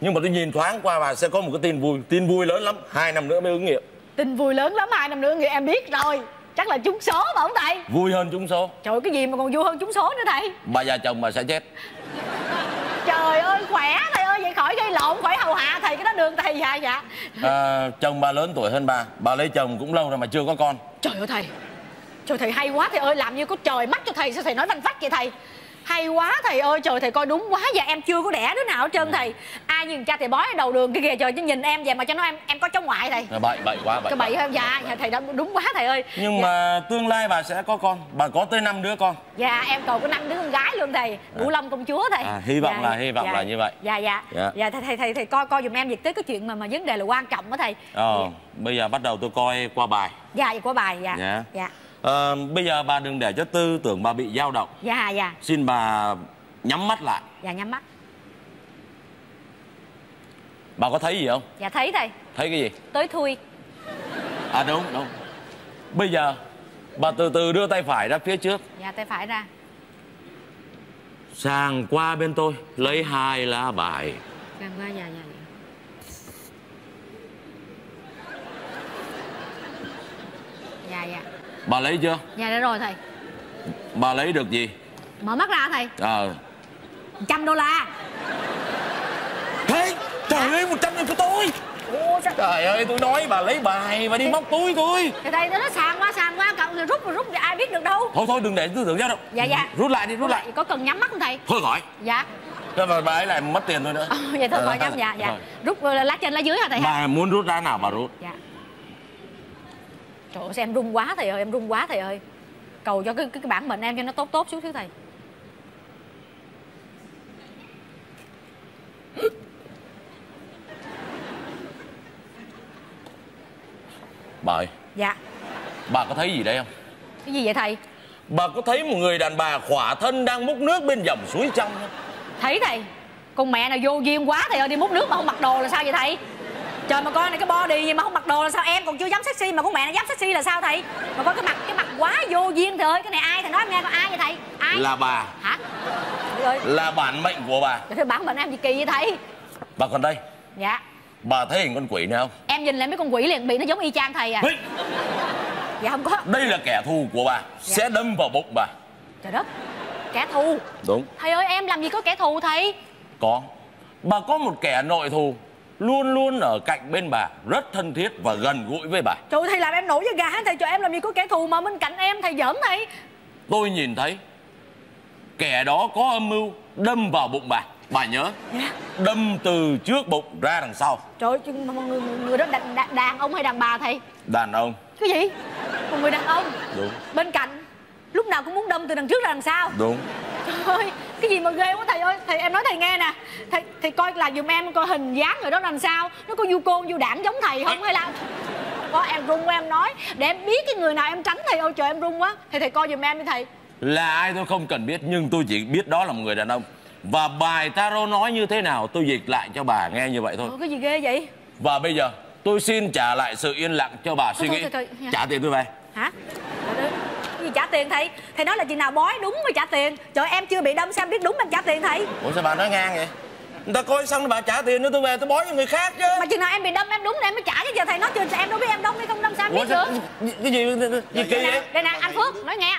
Nhưng mà tôi nhìn thoáng qua bà sẽ có một cái tin vui lớn lắm, 2 năm nữa mới ứng nghiệm. Tin vui lớn lắm, 2 năm nữa ứng nghiệm em biết rồi. Chắc là trúng số mà ông thầy. Vui hơn trúng số. Trời, cái gì mà còn vui hơn trúng số nữa thầy. Bà già chồng mà sẽ chết. Trời ơi, khỏe thầy ơi, vậy khỏi gây lộn, khỏi hầu hạ thầy, cái đó được thầy. Dạ dạ. Chồng bà lớn tuổi hơn bà lấy chồng cũng lâu rồi mà chưa có con. Trời ơi thầy, trời thầy hay quá thầy ơi, làm như có trời mắt cho thầy, sao thầy nói vanh vách vậy thầy. Hay quá thầy ơi, trời thầy coi đúng quá. Giờ em chưa có đẻ đứa nào hết trơn thầy. Ai nhìn cha thầy bói ở đầu đường kia kìa, trời chứ nhìn em vậy mà cho nó em có cháu ngoại thầy. Bậy quá bậy. Cái bậy không? Dạ, dạ thầy đã đúng quá thầy ơi. Nhưng dạ, mà tương lai bà sẽ có con, bà có tới 5 đứa con. Dạ em cầu có 5 đứa con gái luôn thầy. Ngũ Long công chúa thầy. Hy vọng dạ, là hy vọng dạ, là như vậy. Dạ dạ. Dạ, dạ thầy coi giùm em việc tới cái chuyện mà vấn đề là quan trọng đó thầy. Dạ. Bây giờ bắt đầu tôi coi qua bài. Dạ qua bài dạ. Dạ. Dạ. Bây giờ bà đừng để cho tư tưởng bà bị dao động. Dạ dạ. Xin bà nhắm mắt lại. Dạ nhắm mắt. Bà có thấy gì không? Dạ thấy thầy. Thấy cái gì? Tới thui. À đúng đúng. Bây giờ bà từ từ đưa tay phải ra phía trước. Dạ tay phải ra. Sang qua bên tôi lấy 2 lá bài. Sang qua dạ dạ. Dạ dạ. Bà lấy chưa? Dạ đã rồi thầy. Bà lấy được gì? Mở mắt ra thầy. $100. Thế trời ơi, 100 đô của tôi. Ủa, sao... Trời ơi, tôi nói bà lấy bài bà đi móc túi tôi. Thì thầy nó sàn quá, cần rút thì ai biết được đâu. Thôi thôi đừng để tư tưởng ra đâu. Dạ dạ. Rút lại đi. Có cần nhắm mắt không thầy? Thôi khỏi. Dạ. Rồi bà ấy lại mất tiền thôi nữa. Vậy thôi khỏi nhắm. Dạ dạ. Rồi. Rút lá trên lá dưới hả thầy? Bà hả? Muốn rút ra nào bà rút. Dạ. Trời ơi, em run quá thầy ơi, em run quá thầy ơi. Cầu cho cái bản mệnh em cho nó tốt xíu thầy. Bà ơi. Dạ. Bà có thấy gì đây không? Cái gì vậy thầy? Bà có thấy một người đàn bà khỏa thân đang múc nước bên dòng suối trong không? Thấy thầy. Con mẹ nào vô duyên quá thầy ơi, đi múc nước mà không mặc đồ là sao vậy thầy? Trời mà coi này, cái body gì mà không mặc đồ là sao? Em còn chưa dám sexy mà con mẹ nó dám sexy là sao thầy? Mà coi cái mặt quá vô duyên thầy ơi. Cái này ai thầy nói em nghe coi, ai vậy thầy? Ai? Là bà. Hả? Ơi. Là bản mệnh của bà. Trời ơi, bản mệnh em gì kỳ vậy thầy? Bà còn đây. Dạ. Bà thấy hình con quỷ này không? Em nhìn lại mấy con quỷ liền bị nó giống y chang thầy à. Hít. Dạ không có. Đây là kẻ thù của bà. Dạ. Sẽ đâm vào bụng bà. Trời đất. Kẻ thù. Đúng. Thầy ơi em làm gì có kẻ thù thầy? Có. Bà có một kẻ nội thù luôn luôn ở cạnh bên bà, rất thân thiết và gần gũi với bà. Trời ơi, thầy làm em nổi da gà thầy, trời em làm gì có kẻ thù mà bên cạnh em thầy, giỡn thầy. Tôi nhìn thấy kẻ đó có âm mưu đâm vào bụng bà nhớ. Dạ. Đâm từ trước bụng ra đằng sau. Trời ơi, người đó đàn ông hay đàn bà thầy? Đàn ông. Cái gì? Một người đàn ông. Đúng. Bên cạnh lúc nào cũng muốn đâm từ đằng trước ra đằng sau. Đúng. Trời ơi, cái gì mà ghê quá thầy ơi. Thầy em nói thầy nghe nè, thầy coi là giùm em coi hình dáng người đó làm sao, nó có du côn du đảng giống thầy không hay là có. Em run quá, em nói để em biết cái người nào em tránh thầy ơi. Trời em run quá thầy, thầy coi giùm em đi thầy. Là ai tôi không cần biết, nhưng tôi chỉ biết đó là một người đàn ông, và bài tarot nói như thế nào tôi dịch lại cho bà nghe như vậy thôi. Cái gì ghê vậy. Và bây giờ tôi xin trả lại sự yên lặng cho bà suy nghĩ. Thôi. Trả tiền tôi về hả? Trả tiền thầy. Thầy nói là chị nào bói đúng mới trả tiền. Trời em chưa bị đâm sao em biết đúng em trả tiền thầy. Ủa sao bà nói ngang vậy? Người ta coi xong bà trả tiền nữa tôi về tôi bói cho người khác chứ. Mà chừng nào em bị đâm em đúng là em mới trả chứ. Giờ thầy nói chưa em đâu biết em đâm hay không đâm sao em biết được. Cái gì kỳ vậy? Đây nè anh Phước nói nghe.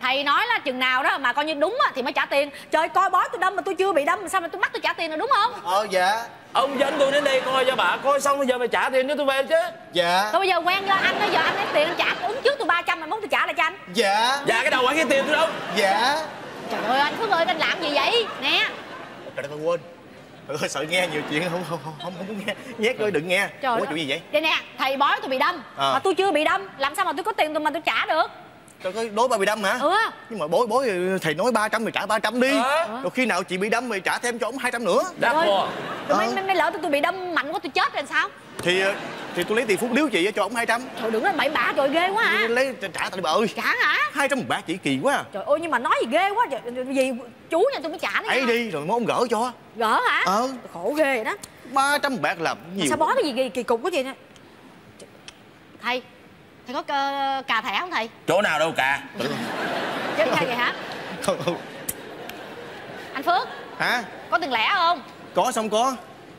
Thầy nói là chừng nào đó mà coi như đúng thì mới trả tiền. Trời coi bói tôi đâm mà tôi chưa bị đâm sao mà tôi mắc tôi trả tiền rồi đúng không? Dạ. Ông dẫn tôi đến đây coi cho bà, coi xong bây giờ mày trả tiền cho tôi về chứ. Dạ. Tôi bây giờ quen với anh bây giờ anh lấy tiền anh trả, uống trước tôi 300 mà muốn tôi trả lại cho anh. Dạ. Dạ cái đầu anh cái tiền tôi đâu? Dạ. Trời ơi anh Phước ơi anh làm gì vậy nè? Trời đất ơi quên. Trời ơi sợ nghe nhiều chuyện không muốn nghe. Nhét ơi đừng nghe. Trời ơi chuyện gì vậy? Đây nè thầy bói tôi bị đâm mà tôi chưa bị đâm làm sao mà tôi có tiền tôi mà tôi trả được? Trời ơi đối bà bị đâm hả? Nhưng mà bối thầy nói 300 thì trả 300 đi. Rồi khi nào chị bị đâm thì trả thêm cho ổng 200 nữa. Đáp rồi. Mấy lỡ tôi bị đâm mạnh quá tôi chết rồi sao? Thì tôi lấy tiền phúc điếu chị cho ổng 200. Trời đừng nói bậy bạ rồi ghê quá hả? Lấy trả tụi bà ơi. Trả hả? 200 một bạc chị kỳ quá. Trời ơi nhưng mà nói gì ghê quá gì chú nha tôi mới trả nó. Ấy đi rồi mới ông gỡ cho. Gỡ hả? Khổ ghê vậy đó. 300 bạc làm nhiều. Sao bói cái gì kỳ cục quá vậy nè. Thầy. Thầy có cà thẻ không thầy? Chỗ nào đâu cà. Chết hay vậy hả? Anh Phước. Hả? Có tiền lẻ không? Có xong có.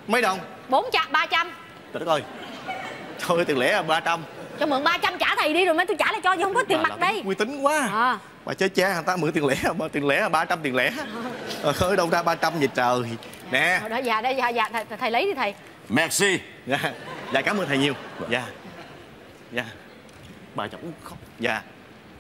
Mấy đồng? 400, 300. Trời đất ơi. Thôi tiền lẻ là 300. Cho mượn 300 trả thầy đi rồi mới tôi trả lại cho, chứ không có tiền mặt đây. Uy tín quá à. Mà chế cha người ta mượn tiền lẻ, mà tiền lẻ 300 tiền lẻ à, khơi đâu ra 300 vậy trời. Nè đó, dạ, dạ thầy lấy đi thầy. Merci. Dạ cảm ơn thầy nhiều. Dạ. Dạ. Bà chồng khóc. Dạ.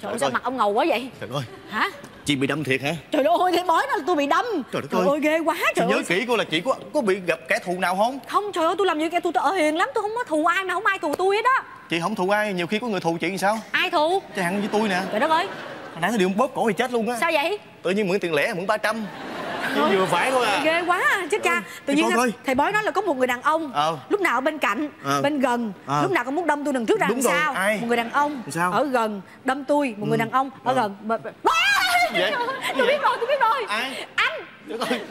Trời ơi sao mặt ông ngầu quá vậy? Trời ơi. Hả? Chị bị đâm thiệt hả? Trời ơi thế bói nó là tôi bị đâm. Trời ơi ghê quá trời. Chị nhớ kỹ cô là chị có bị gặp kẻ thù nào không? Không trời ơi tôi làm như kẻ thù tôi ở hiền lắm, tôi không có thù ai mà không ai thù tôi hết á. Chị không thù ai, nhiều khi có người thù chị thì sao? Ai thù? Chị hẳn với tôi nè. Trời đất ơi. Hồi nãy nó đi ông bóp cổ thì chết luôn á. Sao vậy? Tự nhiên mượn tiền lẻ mượn 300. Chị vừa phải thôi à. Ghê quá à. Chết cha. Tự nhiên thầy bói nói là có một người đàn ông lúc nào ở bên cạnh, bên gần, lúc nào cũng muốn đâm tôi đằng trước ra đằng sau. Một người đàn ông ở gần đâm tôi, một người đàn ông ở gần. Tôi biết rồi, tôi biết rồi. Anh.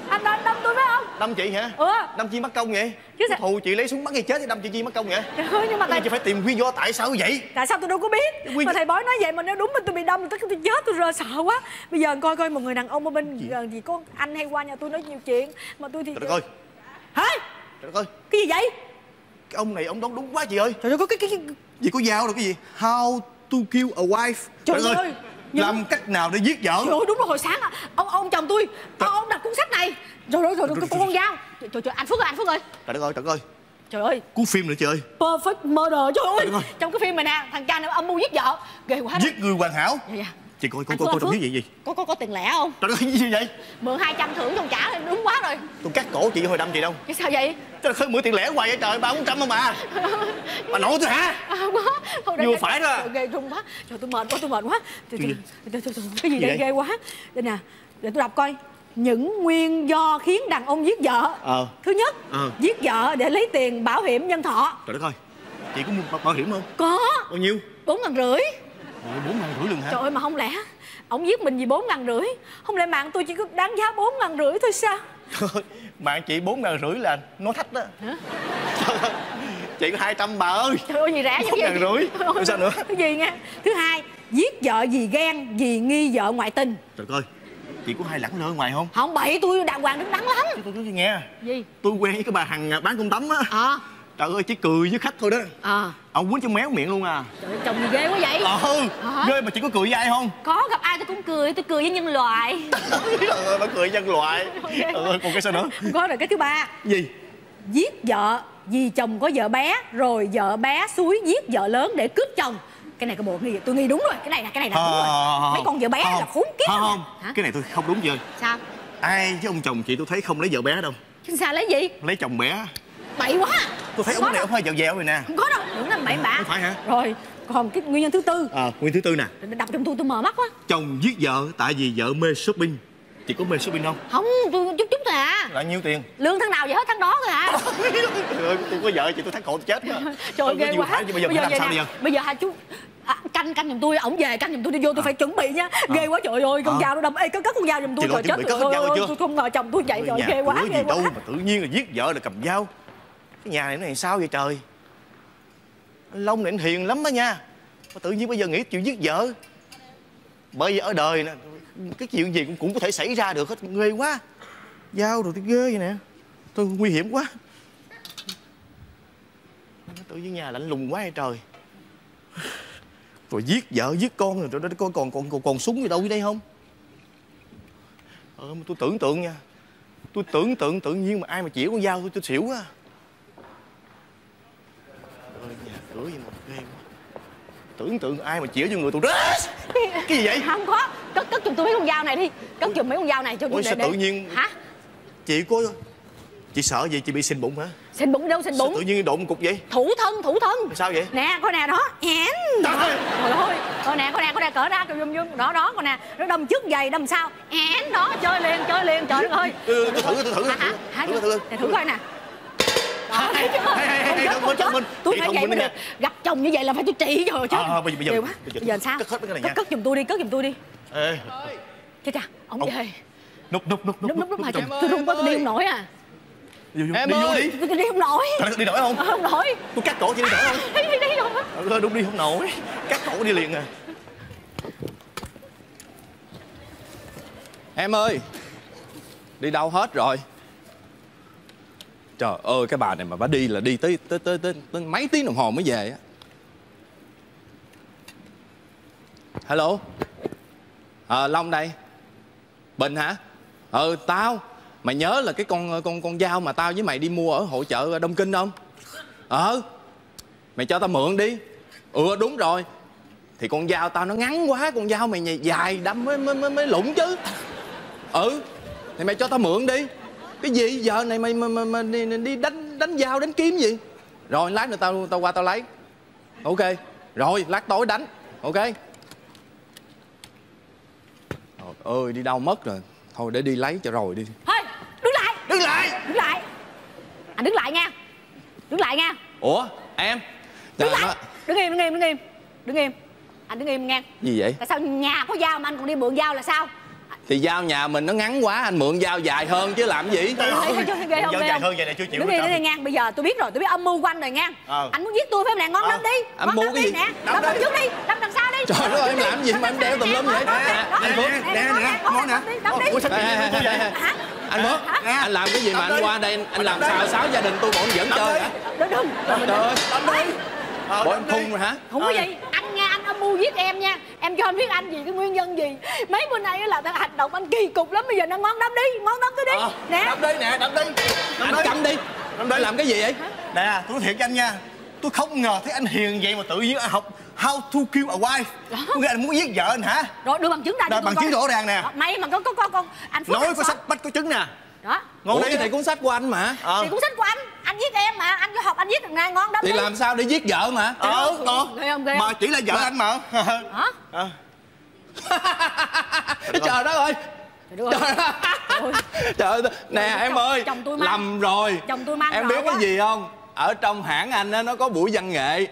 Anh đó đâm tôi phải không? Đâm chị hả? Đâm chi mất công vậy? Thù chị lấy súng bắn hay chết thì đâm chị chi mất công vậy? Nhưng mà chị phải tìm nguyên do tại sao vậy? Tại sao tôi đâu có biết. Mà thầy bói nói vậy mà nếu đúng mình tôi bị đâm tôi chết tôi rờ sợ quá. Bây giờ coi coi một người đàn ông ở bên gần gì có anh hay qua nhà tôi nói nhiều chuyện mà tôi thì. Trời ơi. Hả? Trời ơi. Cái gì vậy? Cái ông này ông đoán đúng quá chị ơi. Trời ơi có cái gì có dao rồi cái gì? How to kill a wife. Trời ơi. Làm cách nào để giết vợ? Trời ơi đúng rồi hồi sáng à, ông chồng tôi ông đặt cuốn sách này rồi cái con dao. Trời ơi anh Phước ơi, anh Phước ơi. Trời đất ơi, trời ơi. Trời ơi. Cuốn phim nữa trời ơi. Perfect Murder trời ơi. Trong cái phim này nè, thằng cha này âm mưu giết vợ. Ghê quá. Giết người hoàn hảo. Dạ. Chị coi coi trong gì vậy? Có tiền lẻ không? Trời ơi gì vậy? Mượn 200 thưởng không trả đúng quá rồi. Tôi cắt cổ chị hồi đâm chị đâu. Cái sao vậy? Trời ơi mượn tiền lẻ hoài vậy trời, 300-400 không à. Bà nổi tôi hả? Vừa phải đó. Ghê rung quá. Trời tôi mệt quá, tôi mệt quá. Cái gì đây ghê quá. Đây nè, để tôi đọc coi. Những nguyên do khiến đàn ông giết vợ. Thứ nhất, giết vợ để lấy tiền bảo hiểm nhân thọ. Trời đất ơi. Chị có mua bảo hiểm không? Có. Bao nhiêu? 4.500. 4.500 luôn hả? Trời ơi mà không lẽ ổng giết mình vì 4.500, không lẽ mạng tôi chỉ có đáng giá 4.500 thôi sao? Thôi, mạng chị 4.500 là nó thách đó. Hả? Trời ơi, chị có 200 bà ơi. Trời ơi gì rẻ 4.500. Sao nữa? Cái gì nghe? Thứ hai, giết vợ vì ghen, vì nghi vợ ngoại tình. Trời ơi, chị có hay lẳng lơ ngoài không? Không bậy, tôi đàng hoàng đứng đắn lắm. Tôi nói nghe. Gì? Tôi quen với cái bà Hằng bán công tấm á. Trời ơi chỉ cười với khách thôi đó. Ông quýnh cho méo miệng luôn à. Trời ơi chồng gì ghê quá vậy. Ghê mà chị có cười với ai không? Có, gặp ai tôi cũng cười, tôi cười với nhân loại. Trời ơi bà cười với nhân loại. Trời ơi còn cái sao nữa? Có rồi cái thứ ba. Gì? Giết vợ vì chồng có vợ bé, rồi vợ bé suối giết vợ lớn để cướp chồng. Cái này cái bộ nghi vậy? Tôi nghi đúng rồi, cái này là đúng rồi. Mấy con vợ bé là khốn kiếp. Không, cái này tôi không đúng rồi. Sao? Ai với ông chồng chị tôi thấy không lấy vợ bé đâu. Sao lấy gì? Lấy chồng bé. Bậy quá. Tôi thấy ông này ông hơi dẹo dẹo rồi nè. Không có đâu, đúng là bậy bạ. Không phải hả? Rồi, còn cái nguyên nhân thứ tư. Nguyên thứ tư nè. Đọc trong tôi mờ mắt quá. Chồng giết vợ tại vì vợ mê shopping. Chị có mê shopping không? Không, tôi chút thôi à. Là nhiêu tiền? Lương tháng nào vậy hết tháng đó rồi hả? Tôi có vợ chị tôi thắt cổ tôi chết đó. Trời ơi ghê quá. Bây giờ làm sao bây giờ? Bây giờ hai chú canh giùm tôi, ổng về canh giùm tôi đi vô tôi phải chuẩn bị nha. Ghê quá trời ơi, con dao nó đâm. Ê cất con dao giùm tôi trời chết. Tôi không ngờ chồng tôi vậy rồi ghê quá. Gì đâu mà tự nhiên là giết vợ là cầm dao. Cái nhà này nó làm sao vậy trời? Anh Long này anh hiền lắm đó nha, mà tự nhiên bây giờ nghĩ chịu giết vợ. Bởi vì ở đời nè, cái chuyện gì cũng có thể xảy ra được hết. Ghê quá. Dao rồi tôi ghê vậy nè. Tôi nguy hiểm quá. Tự nhiên nhà lạnh lùng quá hay trời. Rồi giết vợ giết con rồi đó, còn súng gì đâu dưới đây không? Mà tôi tưởng tượng nha. Tôi tưởng tượng tự nhiên mà ai mà chỉ con dao tôi xỉu quá. Tưởng tượng ai mà chĩa vô người tôi đó. Cái gì vậy? Không có. Cất giùm tôi mấy con dao này đi. Cất giùm mấy con dao này cho tôi. Sao tự nhiên? Hả? Chị có... Chị sợ gì? Chị bị sình bụng hả? Sình bụng đâu sình bụng. Sao tự nhiên độn cục vậy? Thủ thân. Sao vậy? Nè con nè đó. Trời ơi. Con nè cỡ ra giùm đó con nè. Nó đâm trước giày đâm sau. Đó chơi liền trời đất ơi. Thử coi nè. Tôi phải vậy mới được. Gặp chồng như vậy là phải tôi trị rồi chứ. Bây giờ sao? Cất giùm tôi đi, Ê. Chết cha, ổng về. Núp hả? Tôi rung quá tôi đi không nổi à. Em ơi. Tôi đi không nổi. Đi nổi không? Không nổi. Tôi cắt cổ chị đi nổi không? Đi rồi. Đúng đi không nổi. Cắt cổ đi liền à. Em ơi. Đi đâu hết rồi? Trời ơi cái bà này mà bà đi là đi tới mấy tiếng đồng hồ mới về á. Hello. Long đây. Bình hả? Ừ tao. Mày nhớ là cái con dao mà tao với mày đi mua ở hội chợ Đông Kinh không? Mày cho tao mượn đi. Đúng rồi. Thì con dao tao nó ngắn quá, con dao mày dài đâm mới lủng chứ. Thì mày cho tao mượn đi. Cái gì giờ này mày đi đánh dao đánh kiếm gì? Rồi lát nữa tao qua tao lấy. Ok. Rồi lát tối đánh. Ok. Trời ơi đi đâu mất rồi. Thôi để đi lấy cho rồi đi. Thôi đứng lại. Đứng lại. À đứng lại nha. Ủa em. Đứng lại. Đứng im. Đứng im. Anh đứng im nha. Gì vậy? Tại sao nhà có dao mà anh còn đi mượn dao là sao? Thì dao nhà mình nó ngắn quá, anh mượn dao dài hơn chứ làm gì. Dao dài hơn vậy này chưa chịu. Đứng đi nha. Bây giờ tôi biết rồi, tôi biết âm mưu của anh rồi nha. Anh muốn giết tôi phải không nè? Ngón đấm đi. Ngón đấm đi nè. Đấm vào trước đi. Đấm đằng sau đi. Trời ơi em làm gì mà em đeo tùm lum vậy? Nè. Anh Phước, anh làm cái gì mà anh qua đây anh làm xào xáo gia đình tôi bọn dẫn chơi hả? Đừng. Bọn em khùng rồi hả? Khùng cái gì? Anh nha, anh âm mưu giết em nha. Em cho anh biết anh gì, cái nguyên nhân gì. Mấy bữa nay là hành động anh kỳ cục lắm. Bây giờ nó ngón đấm đi, nè. Đấm đi. Anh đi làm cái gì vậy? Nè, tôi nói thiệt với anh nha. Tôi không ngờ thấy anh hiền vậy mà tự nhiên anh học How to kill a wife. Tôi nghĩ anh muốn giết vợ anh hả? Rồi đưa bằng chứng ra. Đưa bằng chứng rõ ràng nè. Mày mà có anh Phước nói có sách bắt có chứng nè. Đó. Ngồi đây thì cuốn sách của anh mà. Thì cuốn sách của anh giết em mà, anh có học anh giết thằng này ngon lắm. Thì làm sao để giết vợ mà? Mà chỉ là vợ anh mà. Hả? Trời đất ơi. Trời ơi. Nè em ơi, lầm rồi. Chồng tôi mang em biết cái gì không? Ở trong hãng anh á nó có buổi văn nghệ.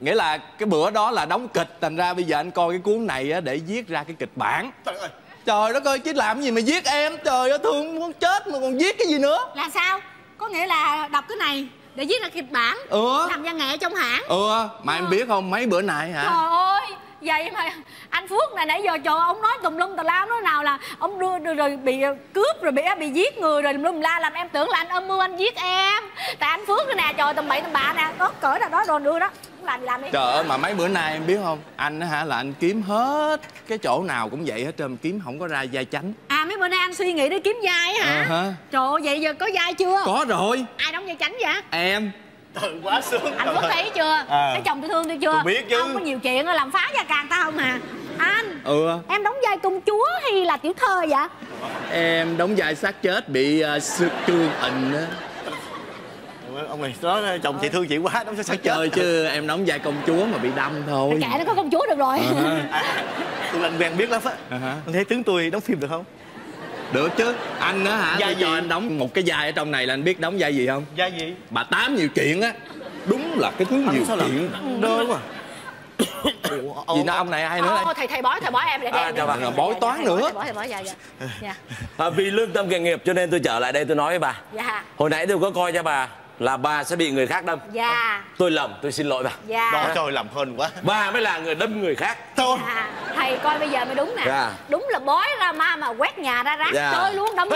Nghĩa là cái bữa đó là đóng kịch, thành ra bây giờ anh coi cái cuốn này á để viết ra cái kịch bản. Trời đất ơi, chứ làm gì mà giết em. Trời ơi, thương muốn chết mà còn giết cái gì nữa. Là sao? Có nghĩa là đọc cái này để viết ra kịch bản. Làm văn nghệ trong hãng. Mà em biết không, mấy bữa nay hả? Trời ơi, vậy mà anh Phước này nãy giờ trời ông nói tùm lum tà la, nói nào là ông đưa rồi bị cướp, rồi bị giết người, rồi tùm lum la, làm em tưởng là anh âm mưu anh giết em. Tại anh Phước nữa nè, trời tầm bậy tầm bạ nè, có cỡ nào đó đồ đưa đó. Làm đi. Trời ơi, mà mấy bữa nay em biết không, anh hả là anh kiếm hết cái chỗ nào cũng vậy hết trơn, kiếm không có ra vai chánh. Mấy bữa nay anh suy nghĩ để kiếm vai hả? Trời ơi, vậy giờ có vai chưa? Có rồi. Ai đóng vai chánh vậy? Em. Trời quá sướng. Anh có thấy chưa? Cái chồng tôi thương tôi chưa? Tôi biết chứ. Không có nhiều chuyện làm phá gia càng tao không à. Anh. Em đóng vai công chúa hay là tiểu thơ vậy? Em đóng vai xác chết bị sực trương ịnh á. Ông này nói chồng chị thương chị quá, đóng xác chơi chứ em đóng vai công chúa mà bị đâm thôi. Kệ nó có công chúa được rồi. Tôi anh quen biết lắm á. Anh thấy tướng tôi đóng phim được không? Được chứ. Anh đó hả? Tôi cho anh đóng một cái vai ở trong này là anh biết đóng vai gì không? Vai gì? Bà Tám nhiều chuyện á. Đúng là cái thứ nhiều chuyện. Đúng rồi. Vì nó ông này ai nữa đây? Thầy bói em lại đây. Bói toán nữa. Thầy bói dạ. Vì lương tâm nghề nghiệp cho nên tôi trở lại đây tôi nói với bà. Dạ. Hồi nãy tôi có coi cho bà. Là bà sẽ bị người khác đâm. Dạ. Tôi lầm, tôi xin lỗi bà. Dạ. Đó trời lầm hơn quá. Bà mới là người đâm người khác. Thôi. Dạ. Thầy coi bây giờ mới đúng nè. Dạ. Đúng là bói ra ma mà quét nhà ra rác. Dạ. Chơi luôn đâm.